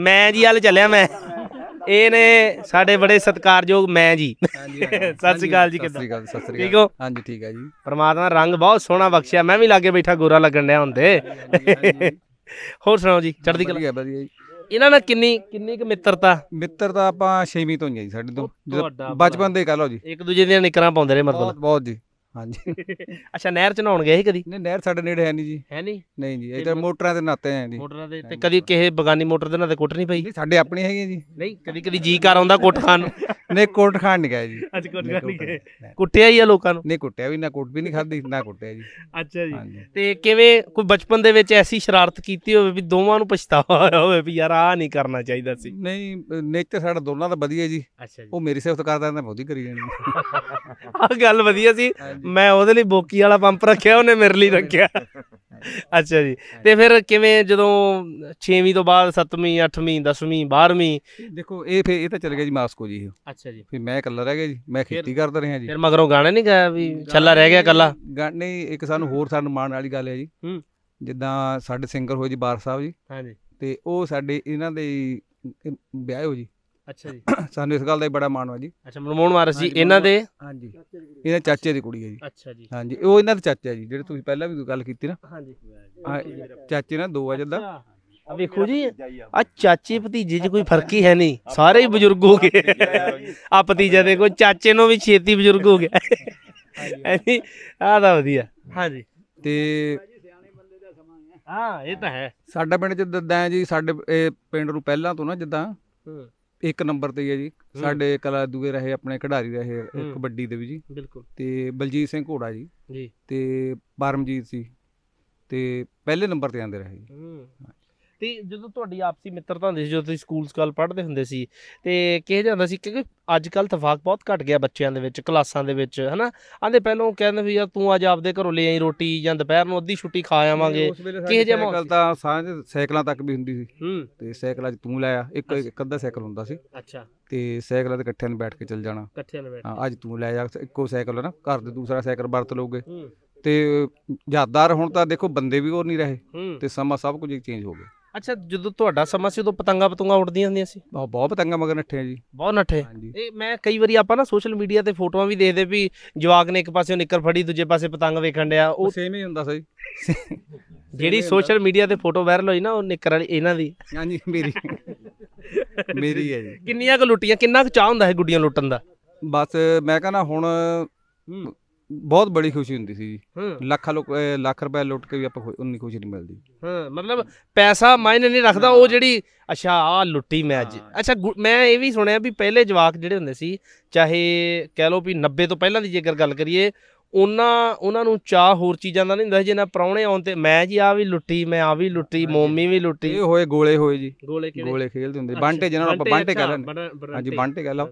ਮੈਂ ਜੀ ਹਲ ਚੱਲਿਆ। ਮੈਂ ਇਹ ਨੇ ਸਾਡੇ ਬੜੇ ਸਤਿਕਾਰਯੋਗ ਮੈਂ ਜੀ। ਸਤਿ ਸ਼੍ਰੀ ਅਕਾਲ ਜੀ, ਕਿੱਦਾਂ? ਸਤਿ ਸ਼੍ਰੀ ਅਕਾਲ। ਠੀਕ ਹੋ? ਹਾਂਜੀ, ਠੀਕ ਹੈ ਜੀ। ਪਰਮਾਤਮਾ ਰੰਗ ਬਹੁਤ ਸੋਹਣਾ ਬਖਸ਼ਿਆ, ਮੈਂ ਵੀ ਲਾਗੇ ਬੈਠਾ ਗੋਰਾ ਲੱਗਣ ਡਿਆ ਹੁੰਦੇ। ਹੋਰ ਸੁਣਾਓ ਜੀ, ਚੜ੍ਹਦੀ ਕਲਾ? ਵਧੀਆ ਜੀ। ਇਹਨਾਂ ਨਾਲ ਕਿੰਨੀ ਕਿੰਨੀ ਕੁ ਮਿੱਤਰਤਾ? ਮਿੱਤਰਤਾ ਆਪਾਂ ਛੇਵੀਂ ਤੋਂ ਹੀ ਹੈ ਜੀ ਸਾਡੇ ਤੋਂ, ਜਦੋਂ ਬਚਪਨ ਦੇ ਕਹਿ ਲਓ ਜੀ। ਇੱਕ ਦੂਜੇ ਦੀਆਂ ਨਿਕਰਾਂ ਪਾਉਂਦੇ ਰਹੇ ਮਤਲਬ? ਬਹੁਤ ਜੀ, ਹਾਂਜੀ। ਅੱਛਾ, ਨਹਿਰ ਚ ਨਹਾਉਣ ਗਏ ਸੀ ਕਦੀ? ਨਹੀਂ, ਨਹਿਰ ਸਾਡੇ ਨੇੜੇ ਹੈ ਨਹੀਂ ਜੀ। ਹੈ ਨਹੀਂ? ਨਹੀਂ ਜੀ, ਇਹ ਤਾਂ ਮੋਟਰਾਂ ਤੇ ਨਹਾਤੇ ਹੈ ਜੀ, ਮੋਟਰਾਂ ਦੇ। ਤੇ ਕਦੀ ਕਿਸੇ ਬਗਾਨੀ ਮੋਟਰ ਦੇ ਨਾਲ ਤੇ ਕੁੱਟ ਨਹੀਂ ਪਈ? ਸਾਡੇ ਆਪਣੀ ਹੈਗੀ ਜੀ। ਨਹੀਂ, ਕਦੀ ਕਦੀ ਜੀ ਘਰ ਆਉਂਦਾ ਕੁੱਟ ਖਾਣ ਨੂੰ? ਨਹੀਂ, ਕੁੱਟ ਖਾਣ ਨਹੀਂ ਗਏ ਜੀ। ਅੱਜ ਕੁੱਟ ਖਾਣ ਨਹੀਂ ਗਏ? ਕੁੱਟਿਆ ਹੀ ਆ ਲੋਕਾਂ ਨੂੰ? ਨਹੀਂ, ਕੁੱਟਿਆ ਵੀ ਨਾ, ਕੁੱਟ ਵੀ ਨਹੀਂ ਖਾਧੀ ਨਾ ਕੁੱਟਿਆ ਜੀ। ਅੱਛਾ ਜੀ। ਤੇ ਕਿਵੇਂ ਕੋਈ ਬਚਪਨ ਦੇ ਵਿੱਚ ਐਸੀ ਸ਼ਰਾਰਤ ਕੀਤੀ ਹੋਵੇ ਵੀ ਦੋਵਾਂ ਨੂੰ ਪਛਤਾਵਾ ਹੋਇਆ ਹੋਵੇ ਵੀ ਯਾਰ ਆਹ ਨਹੀਂ ਕਰਨਾ ਚਾਹੀਦਾ ਸੀ? ਨਹੀਂ, ਨੇਚਰ ਸਾਡਾ ਦੋਨਾਂ ਦਾ ਵਧੀਆ ਜੀ। ਉਹ ਮੇਰੀ ਸਿਫਤ ਕਰਦਾ ਤਾਂ ਬਹੁਤੀ ਕਰੀ ਜਾਣੀ। ਆਹ ਗੱਲ ਵਧੀਆ ਸੀ, ਮੈਂ ਉਹਦੇ ਲਈ ਬੋਕੀ ਵਾਲਾ ਪੰਪ ਰੱਖਿਆ, ਉਹਨੇ ਮੇਰੇ ਲਈ ਰੱਖਿਆ। ਅੱਛਾ ਜੀ। ਤੇ ਫਿਰ ਕਿਵੇਂ ਜਦੋਂ ਛੇਵੀਂ ਤੋਂ ਬਾਅਦ ਸੱਤਵੀਂ ਅੱਠਵੀਂ ਦਸਵੀਂ ਬਾਰਵੀਂ? ਦੇਖੋ ਇਹ ਫਿਰ ਇਹ ਤਾਂ ਚਲੇ ਗਿਆ ਜੀ ਮਾਸਕੋ ਜੀ। ਅੱਛਾ ਜੀ। ਫਿਰ ਮੈਂ ਇਕੱਲਾ ਰਹਿ ਗਿਆ ਜੀ, ਮੈਂ ਖੇਤੀ ਕਰਦਾ ਰਿਹਾ ਜੀ। ਫਿਰ ਮਗਰੋਂ ਗਾਣੇ ਨਹੀਂ ਗਾਇਆ ਵੀ ਛੱਲਾ ਰਹਿ ਗਿਆ ਇਕੱਲਾ? ਨਹੀਂ, ਇੱਕ ਸਾਨੂੰ ਹੋਰ ਸਾਨੂੰ ਮਾਣ ਵਾਲੀ ਗੱਲ ਹੈ ਜੀ, ਜਿੱਦਾਂ ਸਾਡੇ ਸਿੰਗਰ ਹੋਏ ਜੀ ਬਾਰ ਸਾਹਿਬ ਜੀ। ਹਾਂ ਜੀ। ਤੇ ਉਹ ਸਾਡੇ ਇਹਨਾਂ ਦੇ ਵਿਆਹ ਹੋ ਜੀ। ਅੱਛਾ ਜੀ। ਸਾਨੂੰ ਇਸ ਗੱਲ ਦਾ ਬੜਾ ਮਾਣ ਵਾ ਜੀ। ਅੱਛਾ, ਮਨਮੋਹਨ ਵਾਰਸ ਜੀ ਇਹਨਾਂ ਦੇ? ਹਾਂਜੀ, ਇਹਨਾਂ ਚਾਚੇ ਦੀ ਕੁੜੀ ਹੈ ਜੀ। ਅੱਛਾ ਜੀ। ਹਾਂਜੀ, ਉਹ ਇਹਨਾਂ ਦੇ ਚਾਚਾ ਜੀ ਜਿਹੜੇ ਤੁਸੀਂ ਪਹਿਲਾਂ ਵੀ ਗੱਲ ਕੀਤੀ ਨਾ। ਹਾਂਜੀ, ਚਾਚੇ ਨਾਲ ਦੋ ਆ ਜਿੱਦਾਂ। ਵੇਖੋ ਜੀ, ਆ ਚਾਚੇ ਭਤੀਜੇ ਚ ਕੋਈ ਫਰਕ ਹੀ ਹੈ ਨਹੀਂ, ਸਾਰੇ ਹੀ ਬਜ਼ੁਰਗ ਹੋ ਗਏ। ਆ ਭਤੀਜਾ ਦੇ ਕੋਈ ਚਾਚੇ ਨੂੰ ਵੀ ਛੇਤੀ ਬਜ਼ੁਰਗ ਹੋ ਗਿਆ। ਆਹ ਤਾਂ ਵਧੀਆ। ਹਾਂਜੀ। ਤੇ ਹਾਂ, ਇਹ ਤਾਂ ਹੈ ਸਾਡਾ ਪਿੰਡ ਚ ਜਿੱਦਾਂ ਜੀ, ਸਾਡੇ ਪਿੰਡ ਨੂੰ ਪਹਿਲਾਂ ਤੋਂ ਨਾ ਜਿੱਦਾਂ ਇੱਕ ਨੰਬਰ ਤੇ ਹੈ ਜੀ। ਸਾਡੇ ਕਲਾ ਦੂਏ ਰਹੇ ਆਪਣੇ ਖਿਡਾਰੀ ਰਹੇ ਕਬੱਡੀ ਦੇ ਵੀ ਜੀ, ਬਿਲਕੁਲ। ਤੇ ਬਲਜੀਤ ਸਿੰਘ ਘੋੜਾ ਜੀ ਜੀ, ਤੇ ਪਰਮਜੀਤ ਸੀ, ਤੇ ਪਹਿਲੇ ਨੰਬਰ ਤੇ ਆਂਦੇ ਰਹੇ ਜੀ। ਤੇ ਜਦੋਂ ਤੁਹਾਡੀ ਆਪਸੀ ਮਿੱਤਰਤਾ ਹੁੰਦੀ ਸੀ, ਜਦੋਂ ਤੁਸੀਂ ਸਕੂਲ ਸਕਾਲ ਪੜ੍ਹਦੇ ਹੁੰਦੇ ਸੀ ਤੇ ਕਿਹਾ ਜਾਂਦਾ ਸੀ, ਕਿਉਂਕਿ ਅੱਜ ਕੱਲ੍ਹ ਤਫਾਕ ਬਹੁਤ ਘੱਟ ਗਿਆ ਬੱਚਿਆਂ ਦੇ ਵਿੱਚ ਕਲਾਸਾਂ ਦੇ ਵਿੱਚ, ਹੈ ਨਾ? ਆਂਦੇ ਪਹਿਲਾਂ ਕਹਿੰਦੇ ਵੀ ਯਾਰ ਤੂੰ ਅੱਜ ਆਪਦੇ ਘਰੋਂ ਲੈ ਆਈ ਰੋਟੀ, ਜਾਂ ਦੁਪਹਿਰ ਨੂੰ ਅੱਧੀ ਛੁੱਟੀ ਖਾ ਆਵਾਂਗੇ। ਕਿਹੋ ਜਿਹਾ ਮਾਹੌਲ ਤਾਂ? ਸਾਂਝ ਸਾਈਕਲਾਂ ਤੱਕ ਵੀ ਹੁੰਦੀ ਸੀ ਤੇ ਸਾਈਕਲਾਂ 'ਚ ਤੂੰ ਲਾਇਆ, ਇੱਕ ਇੱਕ ਅੱਧਾ ਸਾਈਕਲ ਹੁੰਦਾ ਸੀ। ਅੱਛਾ। ਤੇ ਸਾਈਕਲਾਂ ਤੇ ਇਕੱਠਿਆਂ ਨੂੰ ਬੈਠ ਕੇ ਚੱਲ ਜਾਣਾ, ਇਕੱਠਿਆਂ ਨੂੰ ਬੈਠ। ਹਾਂ, ਅੱਜ ਤੂੰ ਲੈ ਜਾ, ਇੱਕੋ ਸਾਈਕਲ ਨਾ, ਘਰ ਦੇ ਦੂਸਰਾ ਸਾਈਕਲ ਵਰਤ ਲਓਗੇ। ਤੇ ਯਾਦਾਰ ਹੁਣ ਤਾਂ ਦੇਖੋ ਬੰਦੇ ਵੀ ਹੋਰ ਨਹੀਂ ਰਹੇ, ਤੇ ਸਮਾਂ ਸਭ ਕੁਝ ਚੇਂਜ ਹੋ ਗਿਆ। ਅੱਛਾ, ਜਦੋਂ ਤੁਹਾਡਾ ਸਮਾਂ ਸੀ ਉਦੋਂ ਪਤੰਗਾ ਪਤੰਗਾ ਉੱਡਦੀਆਂ ਹੁੰਦੀਆਂ ਸੀ? ਬਹੁਤ ਪਤੰਗਾ ਮਗਰ ਨੱਠੇ ਆ ਜੀ, ਬਹੁਤ ਨੱਠੇ। ਇਹ ਮੈਂ ਕਈ ਵਾਰੀ ਆਪਾਂ ਨਾ ਸੋਸ਼ਲ ਮੀਡੀਆ ਤੇ ਫੋਟੋਆਂ ਵੀ ਦੇਖਦੇ ਵੀ ਜਵਾਕ ਨੇ ਇੱਕ ਪਾਸੇ ਨਿੱਕਰ ਫੜੀ ਦੂਜੇ ਪਾਸੇ ਪਤੰਗ ਵੇਖਣ ਡਿਆ। ਉਹ ਸੇਮ ਹੀ ਹੁੰਦਾ ਸੀ ਜਿਹੜੀ ਸੋਸ਼ਲ ਮੀਡੀਆ ਤੇ ਫੋਟੋ ਵਾਇਰਲ ਹੋਈ ਨਾ, ਉਹ ਨਿੱਕਰ ਵਾਲੀ ਇਹਨਾਂ ਦੀ। ਹਾਂਜੀ, ਮੇਰੀ ਮੇਰੀ ਹੈ ਜੀ। ਕਿੰਨੀਆਂ ਕੁ ਲੁੱਟੀਆਂ? ਕਿੰਨਾ ਕੁ ਚਾਹ ਹੁੰਦਾ ਹੈ ਗੁੱਡੀਆਂ ਲੁੱਟਣ ਦਾ? ਬਸ ਮੈਂ ਕਹਿੰਦਾ ਹੁਣ ਬਹੁਤ ਬੜੀ ਖੁਸ਼ੀ ਹੁੰਦੀ ਸੀ ਜੀ। ਲੱਖ ਲੱਖ ਰੁਪਏ ਲੁੱਟ ਕੇ ਵੀ ਆਪਾਂ ਉਨੀ ਖੁਸ਼ੀ ਨਹੀਂ ਮਿਲਦੀ। ਹਾਂ, ਮਤਲਬ ਪੈਸਾ ਮਾਇਨੇ ਨਹੀਂ ਰੱਖਦਾ ਉਹ ਜਿਹੜੀ। ਅੱਛਾ, ਆਹ ਲੁੱਟੀ ਮੈਂ ਅੱਜ। ਅੱਛਾ, ਮੈਂ ਇਹ ਵੀ ਸੁਣਿਆ ਵੀ ਪਹਿਲੇ ਜਵਾਕ ਜਿਹੜੇ ਹੁੰਦੇ ਸੀ, ਚਾਹੇ ਕਹਿ ਲਓ ਵੀ ਨੱਬੇ ਤੋਂ ਪਹਿਲਾਂ ਦੀ ਜੇਕਰ ਗੱਲ ਕਰੀਏ, ਉਹਨਾਂ ਉਹਨਾਂ ਨੂੰ ਚਾਹ ਹੋਰ ਚੀਜ਼ਾਂ ਦਾ ਨਹੀਂ ਹੁੰਦਾ ਜਿਹਨਾਂ ਪ੍ਰਾਹੁਣੇ ਆਉਣ ਤੇ ਮੈਂ ਜੀ ਆ ਵੀ ਲੁੱਟੀ ਮੈਂ ਆ ਵੀ ਲੁੱਟੀ ਮੰਮੀ ਵੀ ਲੁੱਟੀ ਇਹ ਹੋਏ ਗੋਲੇ ਹੋਏ ਜੀ ਗੋਲੇ ਕਿਹੜੇ ਗੋਲੇ ਖੇਲਦੇ ਹੁੰਦੇ ਬਾਂਟੇ ਜਿਹਨਾਂ ਨੂੰ ਆਪਾਂ ਬਾਂਟੇ ਕਹਿੰਦੇ ਹਾਂ ਹਾਂਜੀ ਬਾਂਟੇ ਕਹਿ ਲਓ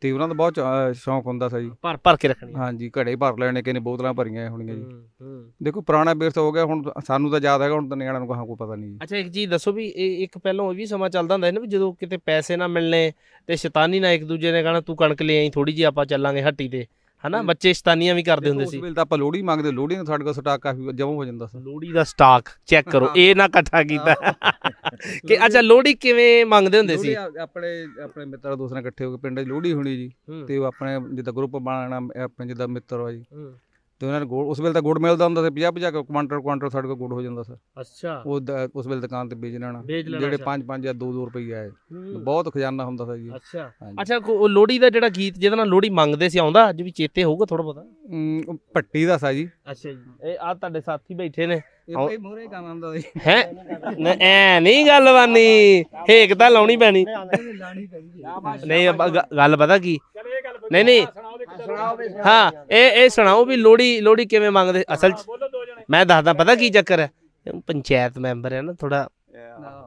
ਤੇ ਉਹਨਾਂ ਦਾ ਬਹੁਤ ਸ਼ੌਂਕ ਹੁੰਦਾ ਸੀ ਜੀ ਭਰ ਭਰ ਕੇ ਰੱਖਣੀ ਹਾਂਜੀ ਘੜੇ ਭਰ ਲੈਣੇ ਕਿਨੇ ਬੋਤਲਾਂ ਭਰੀਆਂ ਹੋਣੀਆਂ ਜੀ ਦੇਖੋ ਪੁਰਾਣਾ ਬੇਰਸ ਹੋ ਗਿਆ ਹੁਣ ਸਾਨੂੰ ਤਾਂ ਯਾਦ ਹੈਗਾ ਹੁਣ ਤਾਂ ਨਿਆਣਿਆਂ ਨੂੰ ਕਹਾਂ ਕੋਈ ਪਤਾ ਨਹੀਂ ਜੀ ਅੱਛਾ ਇੱਕ ਚੀਜ਼ ਦੱਸੋ ਵੀ ਇਹ ਇੱਕ ਪਹਿਲਾਂ ਉਹ ਵੀ ਸਮਾਂ ਚੱਲਦਾ ਹੁੰਦਾ ਸੀ ਨਾ ਵੀ ਜਦੋਂ ਕਿਤੇ ਪੈਸੇ ਨਾ ਮਿਲਣੇ ਤੇ ਸ਼ੈਤਾਨੀ ਨਾ ਇੱਕ ਦੂਜੇ ਨੇ ਕਹਿਣਾ ਤੂੰ ਕਣਕ ਲੈ ਆਈ ਥੋੜੀ ਜਿਹੀ ਆਪਾਂ ਚੱਲਾਂਗੇ ਹੱਟੀ ਤੇ है ना बच्चे शैतानियां भी करते होंगे सी तो आप लोहड़ी मांगते लोहड़ी ने साडे कोल स्टाक काफी जमा हो जाता सी लोहड़ी दा स्टाक चेक करो ए ना इकट्ठा कीता कि अच्छा लोहड़ी किवें मांगदे होंदे सी अपने अपने मित्र दोस्त ने इकट्ठे होके पिंड लोहड़ी होनी जी ते अपने जिदा ग्रुप बनाना अपने जिदा मित्र हो जी तो उन्होंने गुड़ उस वेले तो गुड़ मिलता होंगे पचास पचास क्वांटल क्वांटल साढ़े को गुड़ हो जाता सर अच्छा वो उस वेले दुकान पर बेच लेना जेडे पाँच पाँच या दो दो रुपये आए बहुत खजाना होंगे सर जी अच्छा अच्छा लोहड़ी का जो गीत जिहदे लोहड़ी मंगते सी आउंदा अज भी चेते होगा थोड़ा बहुत पट्टी दा सा जी अच्छा जी आ तुहाडे साथी बैठे ने पंचायत मैंबर है ना थोड़ा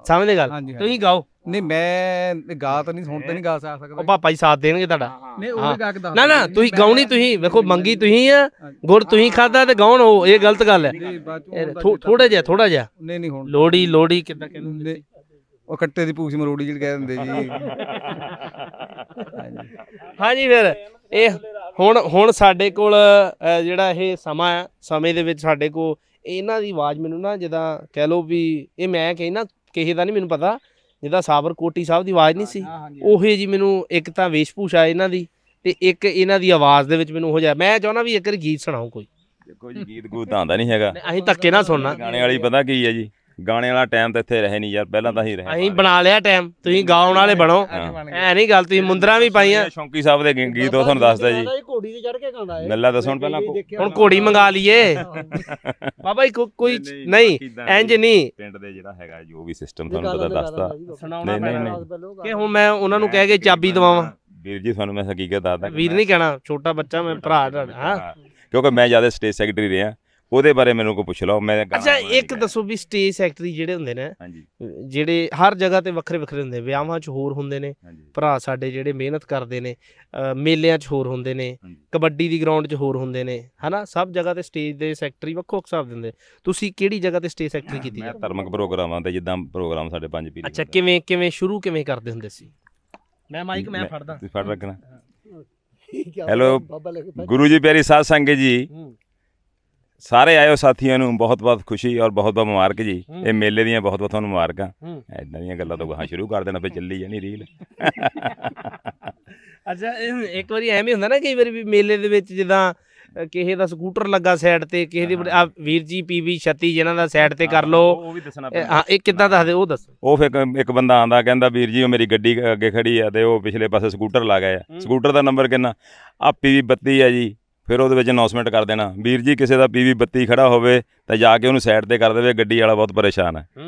समझदे गल तुसीं गाओ नहीं मैं गा तो नहीं सुनते नहीं गा सकदा पापा जी साथ देणगे तुहाडा ना ना तुसीं गाउणी तुसीं वेखो मंगी तुसीं आ गुड़ तुसीं खादा ते गाउण हो ये गलत गल है थोड़ा जिहा थोड़ा जिहा नहीं नहीं हुण लोड़ी लोड़ी किदां कहंदे ਉਹ ਕੱਟੇ ਦੀ ਪੂਛ ਮਰੋੜੀ ਜਿਹੜੀ ਕਹਿ ਦਿੰਦੇ ਜੀ ਹਾਂਜੀ ਫਿਰ ਇਹ ਹੁਣ ਹੁਣ ਸਾਡੇ ਕੋਲ ਜਿਹੜਾ ਇਹ ਸਮਾਂ ਹੈ ਸਮੇਂ ਦੇ ਵਿੱਚ ਸਾਡੇ ਕੋਲ ਇਹਨਾਂ ਦੀ ਆਵਾਜ਼ ਮੈਨੂੰ ਨਾ ਜਿੱਦਾਂ ਕਹਿ ਲਓ ਵੀ ਇਹ ਮੈਂ ਕਹੀ ਨਾ ਕਿਸੇ ਦਾ ਨਹੀਂ ਮੈਨੂੰ ਪਤਾ ਜਿੱਦਾਂ ਸਾਬਰ ਕੋਟੀ ਸਾਹਿਬ ਦੀ ਆਵਾਜ਼ ਨਹੀਂ ਸੀ ਉਹੇ ਜੀ ਮੈਨੂੰ ਇੱਕ ਤਾਂ ਵੇਸ਼ਭੂਸ਼ਾ ਇਹਨਾਂ ਦੀ ਤੇ ਇੱਕ ਇਹਨਾਂ ਦੀ ਆਵਾਜ਼ ਦੇ ਵਿੱਚ ਮੈਨੂੰ ਉਹ ਜਿਹਾ ਮੈਂ ਚਾਹੁੰਦਾ ਵੀ ਇੱਕ ਵਾਰੀ ਗੀਤ ਸੁਣਾਓ ਕੋਈ ਦੇਖੋ ਜੀ ਗੀਤ ਗੂਤ ਆਉਂਦਾ ਨਹੀਂ ਹੈਗਾ ਅਸੀਂ ਧੱਕੇ ਨਾ ਸੁਣਨਾ ਗਾਣੇ ਵਾਲੀ ਪਤਾ ਕੀ ਹੈ ਜੀ गाने वाला टाइम तो इत्थे रहे नहीं यार पहला तां ही रहे अहीं बना लिया टाइम तुसीं गाउण वाले बनो ऐ नहीं गल तुसीं मुंदरा भी पाईआं शौंकी साहब दे गीत तो तुहानूं दसदा जी घोड़ी ते चढ़ के गांदा है गल्ला दसो पहला हुण घोड़ी मंगा लईए बाबा जी कोई नहीं इंज नहीं पिंड दे जेड़ा हैगा जो भी सिस्टम तुहानूं पता दसदा नहीं नहीं कि हुण मैं उहनां नूं कह के चाबी दवावां वीर जी तुहानूं मैं हकीकत दसदा वीर नहीं कहना छोटा बच्चा मैं भरा हां क्योंकि मैं ज्यादा स्टेज सैक्रेटरी रहा ਉਹਦੇ ਬਾਰੇ ਮੈਨੂੰ ਕੋ ਪੁੱਛ ਲਓ ਮੈਂ ਅੱਛਾ ਇੱਕ ਦੱਸੋ ਵੀ ਸਟੇਜ ਸੈਕਟਰੀ ਜਿਹੜੇ ਹੁੰਦੇ ਨੇ ਜਿਹੜੇ ਹਰ ਜਗ੍ਹਾ ਤੇ ਵੱਖਰੇ ਵੱਖਰੇ ਹੁੰਦੇ ਵਿਆਹਾਂ 'ਚ ਹੋਰ ਹੁੰਦੇ ਨੇ ਭਰਾ ਸਾਡੇ ਜਿਹੜੇ ਮਿਹਨਤ ਕਰਦੇ ਨੇ ਮੇਲਿਆਂ 'ਚ ਹੋਰ ਹੁੰਦੇ ਨੇ ਕਬੱਡੀ ਦੀ ਗਰਾਊਂਡ 'ਚ ਹੋਰ ਹੁੰਦੇ ਨੇ ਹਨਾ ਸਭ ਜਗ੍ਹਾ ਤੇ ਸਟੇਜ ਦੇ ਸੈਕਟਰੀ ਵੱਖੋ ਹਿਸਾਬ ਦਿੰਦੇ ਤੁਸੀਂ ਕਿਹੜੀ ਜਗ੍ਹਾ ਤੇ ਸਟੇਜ ਸੈਕਟਰੀ ਕੀਤੀ ਮੈਂ ਧਰਮਕ ਪ੍ਰੋਗਰਾਮਾਂ ਤੇ ਜਿੱਦਾਂ ਪ੍ਰੋਗਰਾਮ ਸਾਡੇ ਪੰਜ ਪੀਰੀ ਅੱਛਾ ਕਿਵੇਂ ਕਿਵੇਂ ਸ਼ੁਰੂ ਕਿਵੇਂ ਕਰਦੇ ਹੁੰਦੇ ਸੀ ਮੈਂ ਮਾਈਕ ਮੈਂ ਫੜਦਾ ਤੁਸੀਂ ਫੜ ਰੱਖਣਾ ਹੈਲੋ ਗੁਰੂ ਜੀ ਪਿਆਰੀ ਸਾਧ ਸੰਗਤ ਜੀ सारे आयो साथियों नूं बहुत बहुत खुशी और बहुत बहुत मुबारक जी ये मेले दियां बहुत बहुत तुहानूं मुबारकां इदां दियां गल्लां तो गां शुरू कर देना फिर चली जानी रील अच्छा एक बार एवें हुंदा ना कई बार भी मेले दे विच जिदां किसी का स्कूटर लगा सैड ते किसी वीर जी पी वी छत्ती जिन्हों का सैड ते कर लो हाँ एक कितना दस दे दस वो फिर एक बंदा आंदा कहंदा वीर जी मेरी गड्डी अगे खड़ी है तो पिछले पासे स्कूटर ला गया स्कूटर का नंबर कितना आ पी वी बत्ती है जी फिर वो अनाउंसमेंट कर देना वीर जी किसी का पी वी बत्ती खड़ा हो जाके उन्होंने सैड पर कर दे गड्डी वाला बहुत परेशान है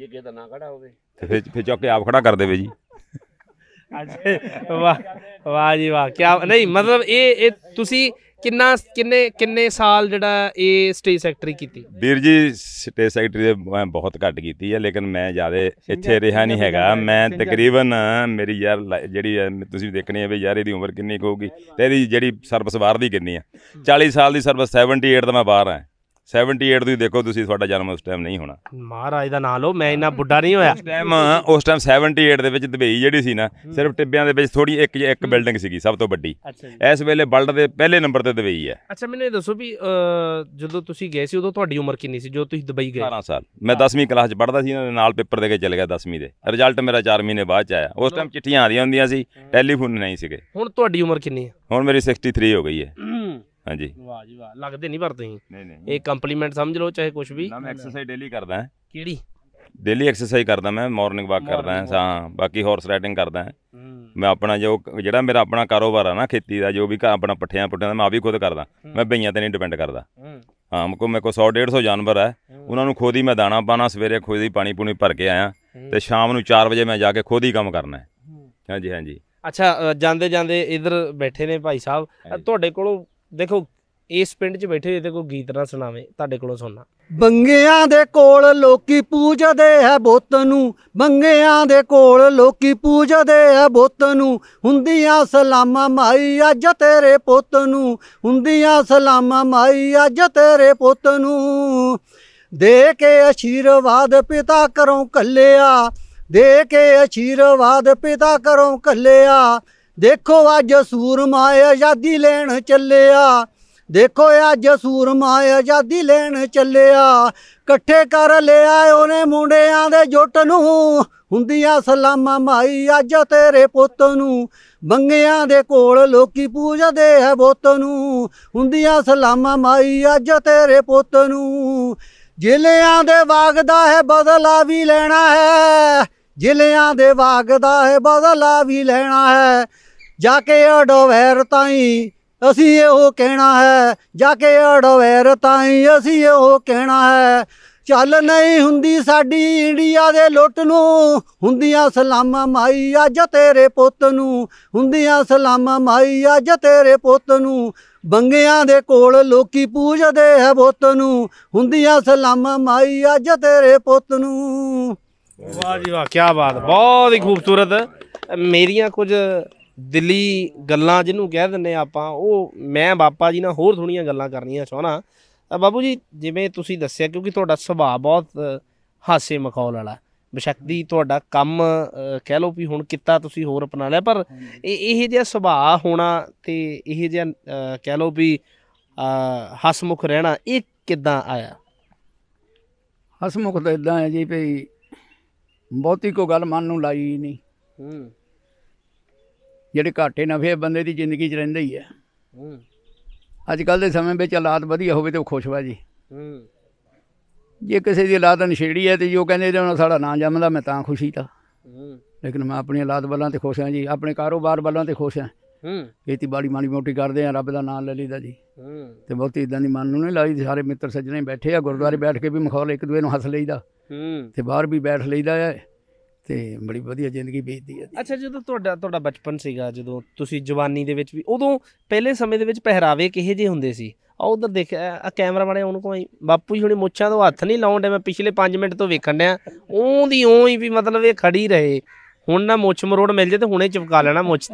जे किसी दा ना खड़ा होवे ते फिर फिर चौके आप खड़ा कर देवे जी वाह वाह जी वाह क्या नहीं मतलब ये तुसी किन्ना किन्ने किन्ने साल जड़ा ये स्टेज सैक्टरी की वीर जी स्टेज सैक्टरी मैं बहुत घट की है लेकिन मैं ज़्यादा इत्थे रहा नहीं है मैं तकरीबन मेरी यार जी तुसी देखनी है भी यार इहदी उम्र किन्नी होगी ते इहदी जिहड़ी सर्विस बाहर दी किन्नी है चालीस साल की सर्विस सैवनटी एट तो मैं बाहर है सैवनटी एट तुसीं देखो तुसीं साडा जन्म उस टाइम नहीं होना महाराज दा नाम लो मैं इन्ना बुढ़ा नहीं होया उस टाइम उस टाइम सैवनटी एट दे विच दुबई जिहड़ी सी ना सिर्फ टिब्बियां दे विच थोड़ी एक एक बिल्डिंग सीगी सब तो वड्डी इस वेले वर्ल्ड दे पहले नंबर ते दुबई है अच्छा मैनूं दसो भी जदों तुसीं गए सी उदों तुहाडी उम्र किन्नी सी जो तुसीं दुबई गए सत्रह साल मैं दसवीं क्लास च पढ़दा सी नाल पेपर दे के चल गया दसवीं दे रिजल्ट मेरा चार महीने बाद आया उस टाइम चिट्ठियां आदियां हुंदियां सी टैलीफोन नहीं सीगे हुण तुहाडी उम्र किन्नी है हुण मेरी सिक्सटी थ्री हो गई है हाँ जी वाह जी वाह लगते नहीं पर तुसीं एक कंप्लीमेंट समझ लो चाहे कुछ भी मैं एक्सरसाइज डेली करदा है किहड़ी डेली एक्सरसाइज करदा मैं मॉर्निंग वॉक करदा है हां बाकी हॉर्स राइडिंग करदा है मैं अपना जो जिहड़ा मेरा अपना कारोबार है ना खेती का जो भी अपना पट्ठियां पुट्ठियां दा मैं आप ही खुद करदा मैं बईयां ते नहीं डिपेंड करदा हाँ मेरे को मेरे को सौ डेढ़ सौ जानवर है उन्होंने खुद ही मैं दाना पाना सवेरे खुद ही पानी पूनी भर के आया तो शाम को चार बजे मैं जाके खुद ही काम करना है हाँ जी हाँ जी अच्छा जाते जाते इधर बैठे ने भाई साहब तुहाडे कोलों देखो इस पिंड च बैठे जिते कोई गीत ना सुनावे तुहाडे कोलों सुनना। बंगियां दे कोल लोकी पूजदे है बुत नूं, बंगियां दे कोल लोकी पूजदे है बुत नूं, हुंदियां सलामां माई अज तेरे पुत नूं, हुंदियां सलामां माई अज तेरे पुत नूं, दे के आशीर्वाद पिता करों कल्लिया, दे के आशीर्वाद पिता करों कल्लिया, देखो अज सूरमा आजादी लैण चलिया, देखो अज सूरमा आजादी लैन चलिया, कट्ठे कर लिया उन्हें मुंडियां दे जुट नूं, हुंदियां सलामां माई अज तेरे पुत नूं, बंगियां दे कोल लोकी पूजदे है बुत नूं, हुंदियां सलामां माई अज तेरे पुत नूं, जिलियां दे वागदा है बदला भी लैना है, जिलियां दे वागदा है बदला भी लैना है, जाके अडोवैर ताई असी यो कहना है, जाके अडवैर ताई असी यो कहना है, चल नहीं हुंदी साडी इंडिया दे लुट नूं, हुंदियां सलामां माई अज तेरे पुत नूं, हुंदियां सलामां माई अज तेरे पुत नूं, बंगियां दे कोल लोकी पूजदे है बुत नूं, हुंदियां सलामां माई अज तेरे पुत नूं। वाह जी वाह, क्या बात, बहुत ही खूबसूरत। मेरियां कुछ दिली गल्लां जिन्हूं कह दिंदे आपां ओह मैं बापा जी नाल होर थोड़ियां गल्लां करनियां चाहना। बाबू जी जिवें तुसीं दस्सिया क्योंकि तुहाडा सुभाव बहुत हासे मखौल वाला, बशक्ति तुहाडा कम्म कह लो भी हुण किता तुसीं होर अपना लिया, पर इह जिहा सुभाव होना ते इह जिहा कह लो भी हसमुख रहना, इह किदां आया? हसमुख तां इदां है जी भई बहुती कोई गल मन नूं लाई नहीं, ਜਿਹੜੇ ਘਾਟੇ ਨਫੇ ਬੰਦੇ ਦੀ ਜ਼ਿੰਦਗੀ 'ਚ ਰਹਿੰਦਾ ਹੀ ਹੈ। ਅੱਜ ਕੱਲ੍ਹ ਦੇ ਸਮੇਂ ਵਿੱਚ ਹਾਲਾਤ ਵਧੀਆ ਹੋਵੇ ਤਾਂ ਉਹ ਖੁਸ਼ ਵਾ ਜੀ, ਜੇ ਕਿਸੇ ਦੀ ਹਾਲਾਤ ਨਸ਼ੇੜੀ ਹੈ ਅਤੇ ਜੋ ਕਹਿੰਦੇ ਹੁਣ ਸਾਡਾ ਨਾਂ ਜੰਮਦਾ ਮੈਂ ਤਾਂ ਖੁਸ਼ੀ ਤਾਂ, ਲੇਕਿਨ ਮੈਂ ਆਪਣੀ ਹਾਲਾਤ ਵੱਲਾਂ 'ਤੇ ਖੁਸ਼ ਹਾਂ ਜੀ, ਆਪਣੇ ਕਾਰੋਬਾਰ ਵੱਲਾਂ 'ਤੇ ਖੁਸ਼ ਹਾਂ, ਖੇਤੀਬਾੜੀ ਮਾੜੀ ਮੋਟੀ ਕਰਦੇ ਹਾਂ, ਰੱਬ ਦਾ ਨਾਂ ਲੈ ਲਈਦਾ ਜੀ, ਅਤੇ ਬਹੁਤੀ ਇੱਦਾਂ ਦੀ ਮਨ ਨੂੰ ਨਹੀਂ ਲਾਈ। ਸਾਰੇ ਮਿੱਤਰ ਸੱਜਣੇ ਬੈਠੇ ਆ, ਗੁਰਦੁਆਰੇ ਬੈਠ ਕੇ ਵੀ ਮਖੌਲ ਇੱਕ ਦੂਏ ਨੂੰ ਹੱਸ ਲਈਦਾ ਅਤੇ ਬਾਹਰ ਵੀ ਬੈਠ ਲਈਦਾ ਹੈ, ਤੇ ਬੜੀ ਵਧੀਆ ਜ਼ਿੰਦਗੀ ਬੀਤਦੀ ਹੈ। ਅੱਛਾ, ਜਦੋਂ ਤੁਹਾਡਾ ਤੁਹਾਡਾ ਬਚਪਨ ਸੀਗਾ, ਜਦੋਂ ਤੁਸੀਂ ਜਵਾਨੀ ਦੇ ਵਿੱਚ ਵੀ, ਉਦੋਂ ਪਹਿਲੇ ਸਮੇਂ ਦੇ ਵਿੱਚ ਪਹਿਰਾਵੇ ਕਿਹੋ ਜਿਹੇ ਹੁੰਦੇ ਸੀ? ਆ ਉਧਰ ਦੇਖਿਆ ਕੈਮਰਾ ਵਾਲੇ ਉਹਨੂੰ ਕੋਈ ਬਾਪੂ ਜੀ ਹੁਣੇ ਮੁੱਛਾਂ ਤੋਂ ਹੱਥ ਨਹੀਂ ਲਾਉਣ ਡਿਆ, ਮੈਂ ਪਿਛਲੇ ਪੰਜ ਮਿੰਟ ਤੋਂ ਵੇਖਣ ਡਿਆ ਉਹਦੀ ਉਹ ਹੀ ਵੀ ਮਤਲਬ ਇਹ ਖੜੀ ਰਹੇ, ਹੁਣ ਨਾ ਮੁੱਛ ਮਰੋੜ ਮਿਲ ਜੇ ਤੇ ਹੁਣੇ ਚਿਪਕਾ ਲੈਣਾ ਮੁੱਛ।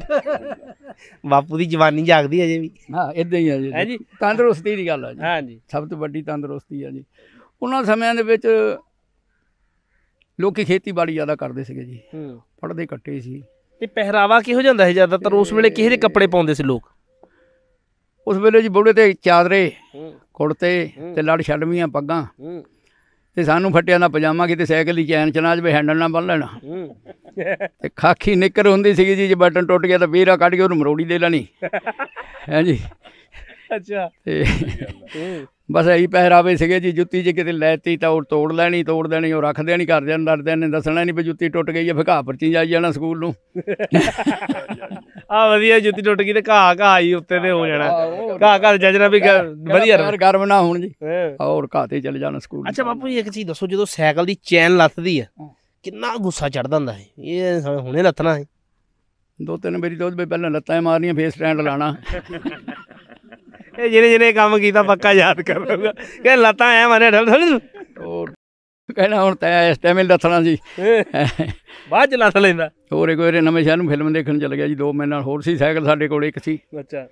ਬਾਪੂ ਦੀ ਜਵਾਨੀ ਜਾਗਦੀ ਅਜੇ ਵੀ। ਹਾਂ ਇੱਦਾਂ ਹੀ ਹੈ ਜੀ, ਤੰਦਰੁਸਤੀ ਦੀ ਗੱਲ ਆ ਜੀ। ਹਾਂ ਜੀ, ਸਭ ਤੋਂ ਵੱਡੀ ਤੰਦਰੁਸਤੀ ਆ ਜੀ। ਉਹਨਾਂ ਸਮਿਆਂ ਦੇ ਵਿੱਚ लोग खेतीबाड़ी ज़्यादा करते जी, पढ़ते कट्टे सी। पहरावा किहो जांदा है ज़्यादातर उस वेले, किहो जे कपड़े पाउंदे सी लोग उस वेले जी? बुढ़े ते चादरे कुड़ते ते लड़ छड़वीआं पग्गां ते सानू फटिया ना पजामा, किते साइकिल दी चैन चनाज वे हैंडल ना बन लेना, ते खाखी निकर हुंदी सी जी, जे बटन टुट गया तां वीरा कढ के उहनूं मरोड़ी दे लेनी है जी। अच्छा, बस यही पहरावे सीगे जी। जुत्ती जे किते लैती तो वह तोड़ लैनी, तोड़ देनी और रख देनी, घर डरदे ने दसना नहीं भी जुत्ती टुट गई है, फिर घाह परची जाई जाना स्कूल नूं। आ वधिया, जुत्ती टुट गई तो घाह घाह आई उत्ते ते हो जाना, घाह घाह जजना भी वधिया गर्व ना होण जी, और घाह ते चले जाना स्कूल। अच्छा बापू जी एक चीज़ दसो, जो साइकिल की चैन लत्थदी है कितना गुस्सा चढ़दा हुंदा है, ये हुणे लत्थना है? दो तीन मेरी तो पहले लत्तां मारनियां, फेस स्टैंड लाना। जिन्हें जिन्हें काम किया पक्का याद कर लूंगा, कह लत्ता है मैंने और कहना हूँ तय इस टाइम लथना जी, बाद लथ लेंदा। और एक बार नवें शहर फिल्म देखने चल गया जी, दो मेरे नाल होर सी साइकिल साढ़े कोल एक सी। अच्छा,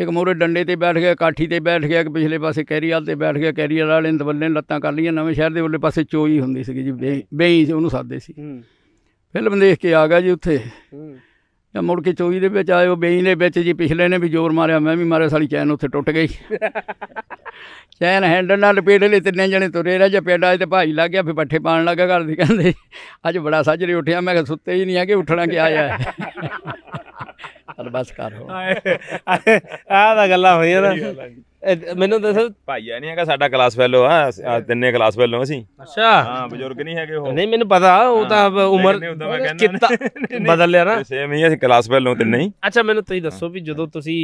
एक मोहरे डंडे ते बैठ गया, काठी ते बैठ गया, एक पिछले पासे कैरीआल ते बैठ गया, कैरीआल वाले ने दबल्ले लत्तां कर लिया। नवें शहर दे उरले पासे चोई हुंदी सी जी, बे बेई उहनूं सादे सी। फिल्म देख के आ गया जी उत्थे, मुड़ के चोई दे विच आए, बेई दे विच जी पिछले ने भी जोर मारिया, मैं भी मारिया, सारी चैन उत्थे टुट गई। चैन हैंडल नाल लपेट ले, तिन्ने जने तुरे रह जा, पेड़ आए तो भाई लग गया, फिर पट्ठे पाने लग गया। घर दे कहंदे अज बड़ा सजरे उठिया, मैं कहा सुते ही नहीं है कि उठना क्या आया। बस कर आ गल्लां होईयां ना। ਮੈਨੂੰ ਦੱਸੋ ਭਾਈਆ ਨਹੀਂ ਹੈਗਾ ਸਾਡਾ, ਕਲਾਸ ਫੈਲੋ ਆ, ਤਿੰਨੇ ਕਲਾਸ ਫੈਲੋ ਅਸੀਂ। ਅੱਛਾ, ਹਾਂ ਬਜ਼ੁਰਗ ਨਹੀਂ ਹੈਗੇ ਉਹ। ਨਹੀਂ ਮੈਨੂੰ ਪਤਾ, ਉਹ ਤਾਂ ਉਮਰ ਕਿਤਾ ਬਦਲ ਲਿਆ ਨਾ, ਸੇਮ ਹੀ ਅਸੀਂ ਕਲਾਸ ਫੈਲੋ ਤਿੰਨੇ ਹੀ। ਅੱਛਾ ਮੈਨੂੰ ਤੁਸੀਂ ਦੱਸੋ ਵੀ ਜਦੋਂ ਤੁਸੀਂ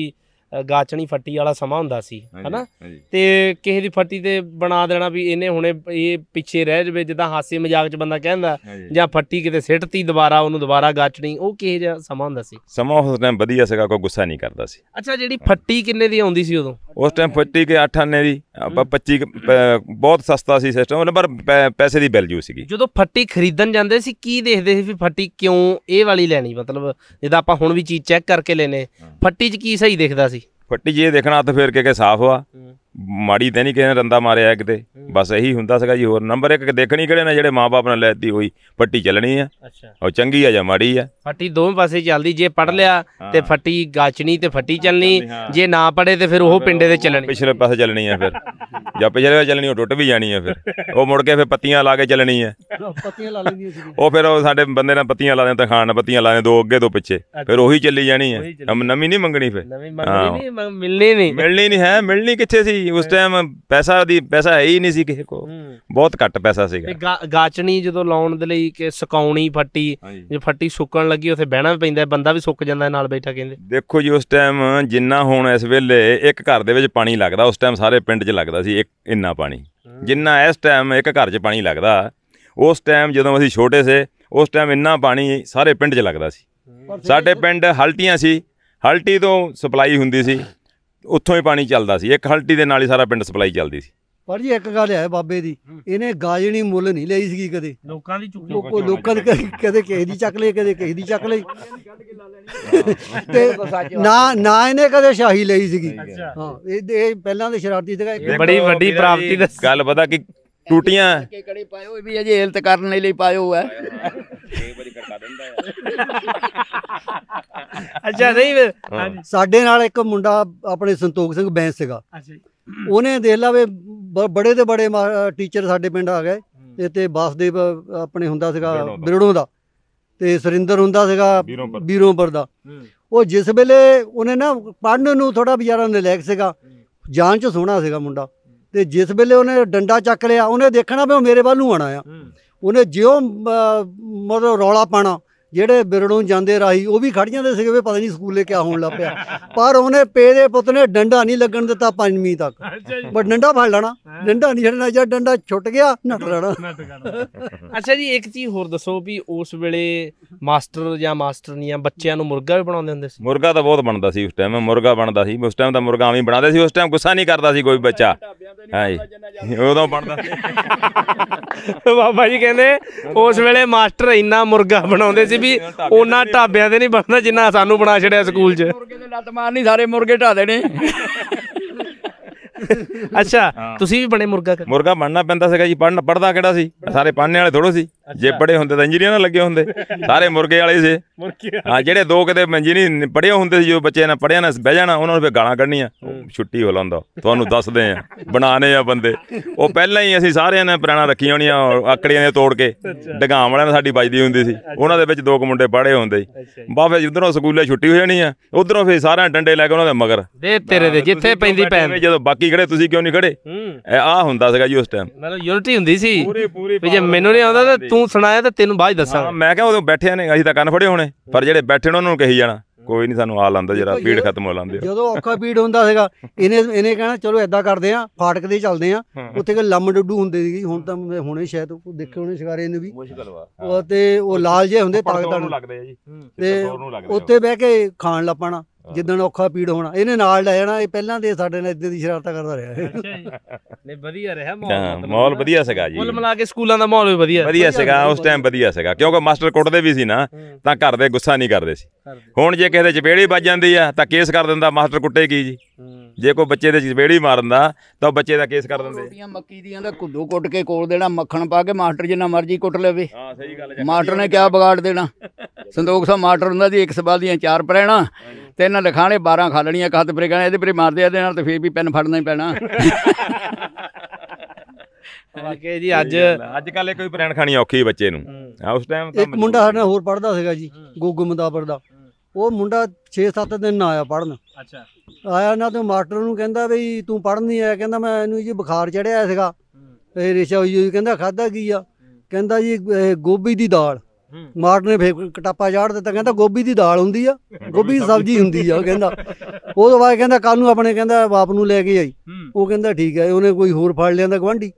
गाचनी फट्टी वाला समा हुंदा सी है ना, ते किसी दी फट्टी ते बना देना भी इन्हें हुणे एह पिछे रह जावे, जिद्दां हासे मजाक च बंदा कहंदा जां फट्टी किते सिटती दोबारा ओनू दोबारा गाचनी, ओह किहो जिहा समा हुंदा सी। समा उस टाइम वधिया सीगा, कोई गुस्सा नहीं करदा सी। अच्छा, जिहड़ी फट्टी किन्ने दी आउंदी सी उदों? उस टाइम फट्टी के अठ आने दी पच्ची, बहुत सस्ता सी सिस्टम, पर पैसे दी वैल्यू सीगी। जो फट्टी खरीदन जाते सी की देखते सी फट्टी क्यों ये वाली लैनी, मतलब जिदा आपां हुण वी चीज़ चैक करके लेने, फट्टी च की सही दिखदा सी? फट्टी च ये देखना हत्थ फेर के के साफ हुआ, माड़ी तो नहीं किसी ने रंधा मारिया किते, बस यही हुंदा सीगा जी। होर नंबर एक देखनी किहड़े ने जिहड़े माँ बाप ने लैती हुई फट्टी चलनी है, और चंगी है जां माड़ी है। फट्टी दोवें पासे चलदी, जे पढ़ लिया तो फट्टी गाचनी ते फट्टी चलनी, जे ना पढ़े तो फिर वो पिंडे ते चलनी, पिछले पासे चलनी है, फिर जब पिछले पासे चलनी वो टुट भी जानी है, फिर वो मुड़ के फिर पत्तियां ला के चलनी है। वो फिर साडे बंदे ने पत्तियां ला दें ते खान पत्तियां ला दें, दो अगे दो पिछे, फिर उही चली जानी है, नवीं नहीं मंगनी, फिर मिलनी नहीं मिलनी नहीं है, मिलनी कित्थे सी उस टाइम, पैसा दी पैसा है ही नहीं सी किसी को, बहुत घट पैसा सीगा। गाचनी जदों लाउण दे लई कि सुकाउणी फट्टी, जे फट्टी सुकण लगी उत्थे बहना भी पैंदा, बंदा भी सुक जांदा नाल बैठा। कहंदे देखो जी, उस टाइम जिन्ना हुण इस वेले एक घर दे विच पानी लगदा, उस टाइम सारे पिंड च लगदा सी एक इन्ना पानी, जिन्ना इस टाइम एक घर च पानी लगदा, उस टाइम जदों असीं छोटे से उस टाइम इन्ना पानी सारे पिंड च लगदा सी। साडे पिंड हल्टियां सी, हल्टी तो सप्लाई हुंदी सी, उत्थों ही पानी चलता सी, एक हल्टी के नाल ही सारा पिंड सप्लाई चलती सी। पर जी एक गल है बाबे दी, इन्हें गाजनी मुल नहीं लाई सी कदे, लोकां दी चुक्की लोकां दी, कदे किसी दी चक लई कदे किसी दी चक लई, ते ना ना इन्हें कदे शाही लई सी। हां ए पहला ते शरारती सी, बड़ी वड्डी प्राप्ति दा गल पता कि टूटियां कड़े पायो भी अजे हेल्थ करने लई पायो है। अच्छा नहीं, साडे नाल एक मुंडा अपने संतोख सिंह बैंस सीगा, उन्हें देख ला वे बड़े तो बड़े टीचर साडे पिंड आ गए, ते वासदेव अपने हुंदा सीगा बिरड़ों दा, ते सरिंदर हुंदा सीगा बीरोंपुर दा। वो जिस वेले उन्हें ना पढ़ने नूं थोड़ा बेचारा नलैक सीगा, जान च सोहना सीगा मुंडा, ते जिस वेले उन्हें डंडा चक लिया, उन्हें देखना भी मेरे वालू आना आ, उन्हें ज्यों मतलब रौला पाना, ਜਿਹੜੇ ਬਿਰੜੋਂ ਜਾਂਦੇ ਰਾਹੀ ਉਹ ਵੀ ਖੜ ਜਾਂਦੇ ਸੀਗੇ ਵੀ ਪਤਾ ਨਹੀਂ ਸਕੂਲੇ ਕਿਆ ਹੋਣ ਲੱਗ ਪਿਆ, ਪਰ ਉਹਨੇ ਪੇ ਦੇ ਪੁੱਤ ਨੇ ਡੰਡਾ ਨਹੀਂ ਲੱਗਣ ਦਿੱਤਾ ਪੰਜਵੀਂ ਤੱਕ, ਪਰ ਡੰਡਾ ਫੜ ਲੈਣਾ, ਡੰਡਾ ਨਹੀਂ ਛੱਡਣਾ, ਜਦ ਡੰਡਾ ਛੁੱਟ ਗਿਆ ਨੱਟ ਲੈਣਾ। ਅੱਛਾ ਜੀ, ਇੱਕ ਚੀਜ਼ ਹੋਰ ਦੱਸੋ ਵੀ ਉਸ ਵੇਲੇ ਮਾਸਟਰ ਜਾਂ ਮਾਸਟਰਨੀਆਂ ਬੱਚਿਆਂ ਨੂੰ ਮੁਰਗਾ ਵੀ ਬਣਾਉਂਦੇ ਹੁੰਦੇ ਸੀ? ਮੁਰਗਾ ਤਾਂ ਬਹੁਤ ਬਣਦਾ ਸੀ ਉਸ ਟਾਈਮ, ਮੁਰਗਾ ਬਣਦਾ ਸੀ ਉਸ ਟਾਈਮ ਤਾਂ, ਮੁਰਗਾ ਐਵੇਂ ਬਣਾਉਂਦੇ ਸੀ ਉਸ ਟਾਈਮ, ਗੁੱਸਾ ਨਹੀਂ ਕਰਦਾ ਸੀ ਕੋਈ ਬੱਚਾ। ਹਾਂਜੀ ਉਦੋਂ ਬਣਦਾ ਸੀ। ਬਾਬਾ ਜੀ ਕਹਿੰਦੇ ਉਸ ਵੇਲੇ ਮਾਸਟਰ ਇੰਨਾ ਮੁਰਗਾ ਬਣਾਉਂਦੇ ਸੀ ਵੀ ਉਹਨਾਂ ਢਾਬਿਆਂ ਤੇ ਨਹੀਂ ਬਣਦਾ ਜਿੰਨਾ ਸਾਨੂੰ ਬਣਾ ਛੜਿਆ ਸਕੂਲ ਚ। ਮੁਰਗੇ ਦੇ ਲੱਤ ਮਾਰਨੀ, ਸਾਰੇ ਮੁਰਗੇ ਢਾ ਦੇਣੇ। अच्छा, तुसी भी बने मुर्गा कर? मुर्गा बनना पैंदा सीगा जी, पढ़ना पढ़दा किहड़ा सी, सारे पढ़ने वाले थोड़ो सी। अच्छा। जे पढ़े हुंदे तां इंजीनियर ना लगे हुंदे, सारे मुर्गे वाले से। हां, जेडे दो कदे इंजीनियर पढ़े हुंदे सी, जो बच्चे ना पढ़िया ना बह जाना, उन्हां नूं फिर गालां कड्ढनियां, छुट्टी हो लौंदा तुहानूं दसदे आ, बनाने आ बंदे। ओ पहिलां ही असीं सारिआं ने पुराणा रखी होणीआं आकड़ियां ने तोड़ के, डगां वालिआं ने साडी बजदी हुंदी सी, उन्हां दे विच दो क मुंडे पढ़े हुंदे सी। बा फिर उधरों स्कूलों छुट्टी हो जानी आ, उधरों फिर सारे डंडे लैके उन्हां दे मगर दे तेरे दे जिथे पैंदी पैन, जदों बाकी खड़े तुसी क्यों नहीं खड़े, आ हुंदा सीगा जी उस टाइम, मतलब यूनिटी हुंदी सी पूरी। जे मैनू नहीं आंदा ते तू सुनाया ते तैनू बाद दसां। मैं कहा उदों बैठे ने असीं तां कन्न फड़े होणे, पर जेडे बैठे ने उन्हां नूं कही जाना कोई नहीं सानू आ लांदा, जरा पीड़ खत्म हो लांदे। जदों औखा पीड़ हुंदा सीगा इने इने कहना चलो ऐदां करदे आ, फाटक ते चलदे आ, उत्थे कोई लम डुड्डू हुंदे सी, हुण तां हुणे शायद देखे होणे शिकारे नूं वी, ओह ते ओह लाल जे हुंदे ताकत नूं लगदे जी, ते उत्थे बह के खाण लपना, जिदन औखा पीड़ होना इन्हें नाल लै जाना। ये पहलां ते साडे नाल इदां दी शरारतां करदा रहा। नहीं वधिया रहा माहौल, माहौल वधिया सीगा जी, कुल मिला के स्कूलां दा माहौल भी वधिया वधिया सीगा उस टाइम, वधिया सीगा क्योंकि मास्टर कुटदे भी सी ना तां घर दे गुस्सा नहीं करदे सी। हुण जे किसे दे चपेड़ी ਵੱਜ ਜਾਂਦੀ ਆ तां केस कर दिंदा मास्टर, कुट्टे की जी, जे कोई बच्चे दे चपेड़ी मारन दा तां बच्चे दा केस कर दिंदे। मक्की दीआं दा कुद्दू कुट के कोल देना, मक्खन पा के मास्टर जिन्ना मर्जी कुट लवे, मास्टर ने क्या बिगाड़ देना। संदोख साहब मास्टर हुंदा जी, एक सवाल दीआं चार पढ़ाणा ਤੇ ਇਹਨਾਂ ਲਿਖਾਣੇ ਬਾਰਾਂ ਖਾ ਲੈਣੀਆਂ, ਕੱਤ ਪਰੇ ਕਹਿਣਾ ਇਹਦੇ ਪਰੇ ਮਾਰਦੇ ਆ, ਇਹਦੇ ਨਾਲ ਤਾਂ ਫਿਰ ਵੀ ਪੈਨ ਫੜਨਾ ਹੀ ਪੈਣਾ। ਵਾਕੇ ਜੀ, ਅੱਜ ਅੱਜ ਕੱਲ੍ਹ ਕੋਈ ਪਰੈਣ ਖਾਣੀ ਔਖੀ ਬੱਚੇ ਨੂੰ। ਉਸ ਟਾਈਮ ਇੱਕ ਮੁੰਡਾ ਸਾਡੇ ਨਾਲ ਹੋਰ ਪੜ੍ਹਦਾ ਸੀਗਾ ਜੀ, ਗੋਗੂ ਮਦਾਪਰ ਦਾ, ਉਹ ਮੁੰਡਾ ਛੇ ਸੱਤ ਦਿਨ ਨਾ ਆਇਆ ਪੜ੍ਹਨ। ਅੱਛਾ, ਆਇਆ ਨਾ ਤੇ ਮਾਸਟਰ ਨੂੰ ਕਹਿੰਦਾ ਬਈ ਤੂੰ ਪੜ੍ਹਨ ਨਹੀਂ ਆਇਆ, ਕਹਿੰਦਾ ਮੈਂ ਇਹਨੂੰ ਜੀ ਬੁਖਾਰ ਚੜਿਆ ਸੀਗਾ, ਇਹ ਰੇਸ਼ਾ ਹੋਈ ਹੋਈ, ਕਹਿੰਦਾ ਖਾਧਾ ਕੀ ਆ, ਕਹਿੰਦਾ ਜੀ ਗੋਭੀ ਦੀ ਦਾਲ। ਮਾਰਨੇ ਫੇਰ ਕਟਾਪਾ ਜਾੜ ਦਿੱਤਾ। ਕਹਿੰਦਾ ਗੋਭੀ ਦੀ ਦਾਲ ਹੁੰਦੀ ਆ, ਗੋਭੀ ਦੀ ਸਬਜ਼ੀ ਹੁੰਦੀ ਆ। ਕਹਿੰਦਾ ਉਹ ਤੋਂ ਬਾਅਦ ਕਹਿੰਦਾ ਕੱਲ ਨੂੰ ਆਪਣੇ ਕਹਿੰਦਾ ਬਾਪ ਨੂੰ ਲੈ ਕੇ ਆਈ। ਉਹ ਕਹਿੰਦਾ ਠੀਕ ਹੈ। ਉਹਨੇ ਕੋਈ ਹੋਰ ਫੜ ਲਿਆਂਦਾ ਗਵਾਂਢੀ।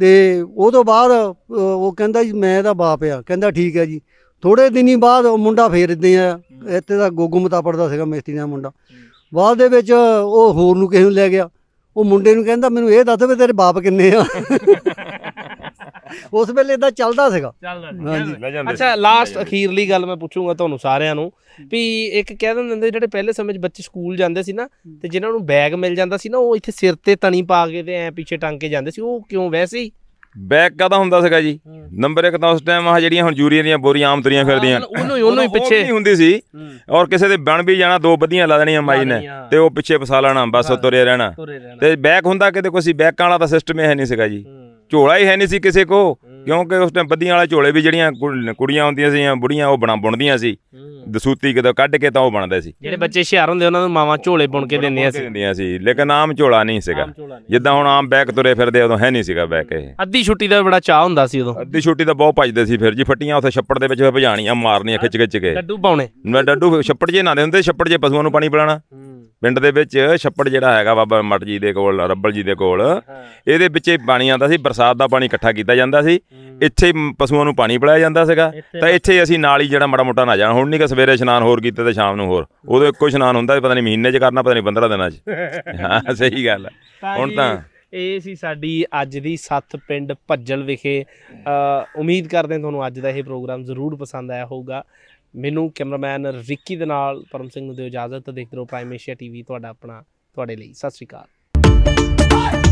ਤੇ ਉਹ ਤੋਂ ਬਾਅਦ ਉਹ ਕਹਿੰਦਾ ਜੀ ਮੈਂ ਇਹਦਾ ਬਾਪ ਆ। ਕਹਿੰਦਾ ਠੀਕ ਹੈ ਜੀ। ਥੋੜੇ ਦਿਨ ਹੀ ਬਾਅਦ ਉਹ ਮੁੰਡਾ ਫੇਰ ਇੱਦਾਂ ਆ, ਇੱਥੇ ਦਾ ਗੋਗੂ ਮਤਾਪੜਦਾ ਸੀਗਾ ਮਿਸਤਰੀ ਦਾ ਮੁੰਡਾ। ਬਾਅਦ ਦੇ ਵਿੱਚ ਉਹ ਹੋਰ ਨੂੰ ਕਿਸੇ ਨੂੰ ਲੈ ਗਿਆ। ਉਹ ਮੁੰਡੇ ਨੂੰ ਕਹਿੰਦਾ ਮੈਨੂੰ ਇਹ ਦੱਸ ਵੀ ਤੇਰੇ ਬਾਪ ਕਿੰਨੇ ਆ। ਉਸ ਵੇਲੇ ਇਦਾਂ ਚੱਲਦਾ ਸੀਗਾ। ਅੱਛਾ ਲਾਸਟ ਅਖੀਰਲੀ ਗੱਲ ਮੈਂ ਪੁੱਛੂੰਗਾ ਤੁਹਾਨੂੰ ਸਾਰਿਆਂ ਨੂੰ ਵੀ ਇੱਕ ਕਹਿ ਦਿੰਦੇ ਜਿਹੜੇ ਪਹਿਲੇ ਸਮੇਂ 'ਚ ਬੱਚੇ ਸਕੂਲ ਜਾਂਦੇ ਸੀ ਨਾ ਤੇ ਜਿਹਨਾਂ ਨੂੰ ਬੈਗ ਮਿਲ ਜਾਂਦਾ ਸੀ ਨਾ ਉਹ ਇੱਥੇ ਸਿਰ ਤੇ ਤਣੀ ਪਾ ਕੇ ਤੇ ਐ ਪਿੱਛੇ ਟੰਗ ਕੇ ਜਾਂਦੇ ਸੀ, ਉਹ ਕਿਉਂ? ਵੈਸੇ ਹੀ ਬੈਗ ਕਾਹਦਾ ਹੁੰਦਾ ਸੀਗਾ ਜੀ। ਨੰਬਰ ਇੱਕ ਤਾਂ ਉਸ ਟਾਈਮ ਆਹ ਜਿਹੜੀਆਂ ਹੁਣ ਯੂਰੀਆ ਦੀਆਂ ਬੋਰੀਆਂ ਆਮ ਤੁਰੀਆਂ ਫਿਰਦੀਆਂ ਉਹਨੂੰ ਉਹਨੂੰ ਹੀ ਪਿੱਛੇ ਹੁੰਦੀ ਸੀ। ਔਰ ਕਿਸੇ ਦੇ ਬਣ ਵੀ ਜਾਣਾ, ਦੋ ਬੱਧੀਆਂ ਲਾ ਦੇਣੀਆਂ ਮਾਈ ਨੇ ਤੇ ਉਹ ਪਿੱਛੇ ਫਸਾ ਲੈਣਾ, ਬਸ ਤੁਰੇ ਰਹਿਣਾ। ਤੇ ਬੈਗ ਹੁੰਦਾ ਕਿਤੇ ਕੋਈ ਬੈਕਾਂ ਵਾਲਾ ਤਾਂ ਸਿਸਟਮ ਹੈ ਨਹੀਂ ਸੀਗਾ ਜੀ। झोला ही है नहीं सी किसी को, क्योंकि उस टाइम बद्दियां वाले झोले भी जड़ियां कुड़ियां होंदियां सी बुढ़ियां वो बना बुनदियां सी दसूती कितों कढ़ के तो बनदे सी। जेडे बच्चे हुशियार हुंदे उन्हां नूं मावां झोले बुन के दिंदियां सी दिंदियां सी, लेकिन आम झोला नहीं सीगा जिद्दां हुण आम बैग तुरे फिरदे उदों है नहीं सीगा बैग। अद्धी छुट्टी दा बड़ा चाह हुंदा सी उदों, अद्धी छुट्टी दा बहुत भजदे सी फिर जी। फट्टियां उत्थे छप्पड़ दे विच भजाणियां मारनियां खिच खिच के डड्डू पाउणे। मैं डड्डू छप्पड़ जे नांदे हुंदे, छप्पड़ जे पशुआं नूं पाणी पिलाणा। ਪਿੰਡ ਦੇ ਵਿੱਚ ਛੱਪੜ ਜਿਹੜਾ ਹੈਗਾ ਬਾਬਾ ਮੱਟ ਜੀ ਦੇ ਕੋਲ, ਰੱਬਲ ਜੀ ਦੇ ਕੋਲ, ਇਹਦੇ ਵਿੱਚ ਪਾਣੀ ਆਉਂਦਾ ਸੀ। ਬਰਸਾਤ ਦਾ ਪਾਣੀ ਇਕੱਠਾ ਕੀਤਾ ਜਾਂਦਾ ਸੀ, ਇੱਥੇ ਪਸ਼ੂਆਂ ਨੂੰ ਪਾਣੀ ਪਿਲਾਇਆ ਜਾਂਦਾ ਸੀਗਾ। ਤਾਂ ਇੱਥੇ ਅਸੀਂ ਨਾਲ ਹੀ ਜਿਹੜਾ ਮਾੜਾ ਮੋਟਾ ਨਾ ਜਾਣ, ਹੁਣ ਨਹੀਂ ਕਿ ਸਵੇਰੇ ਇਸ਼ਨਾਨ ਹੋਰ ਕੀਤਾ ਤੇ ਸ਼ਾਮ ਨੂੰ ਹੋਰ। ਉਦੋਂ ਇੱਕੋ ਇਸ਼ਨਾਨ ਹੁੰਦਾ, ਪਤਾ ਨਹੀਂ ਮਹੀਨੇ 'ਚ ਕਰਨਾ, ਪਤਾ ਨਹੀਂ ਪੰਦਰਾਂ ਦਿਨਾਂ 'ਚ। ਹਾਂ ਸਹੀ ਗੱਲ ਹੈ। ਹੁਣ ਤਾਂ ਇਹ ਸੀ ਸਾਡੀ ਅੱਜ ਦੀ ਸੱਤ ਪਿੰਡ ਭੱਜਲ ਵਿਖੇ। ਉਮੀਦ ਕਰਦੇ ਤੁਹਾਨੂੰ ਅੱਜ ਦਾ ਇਹ ਪ੍ਰੋਗਰਾਮ ਜ਼ਰੂਰ ਪਸੰਦ ਆਇਆ ਹੋਊਗਾ। ਮੈਨੂੰ ਕੈਮਰਾਮੈਨ ਰਿੱਕੀ ਦੇ ਨਾਲ ਪਰਮ ਸਿੰਘ ਨੂੰ ਦਿਓ ਇਜਾਜ਼ਤ। ਦੇਖਦੇ ਰਹੋ ਪ੍ਰਾਈਮ ਏਸ਼ੀਆ ਟੀ ਵੀ, ਤੁਹਾਡਾ ਆਪਣਾ, ਤੁਹਾਡੇ ਲਈ। ਸਤਿ ਸ਼੍ਰੀ ਅਕਾਲ।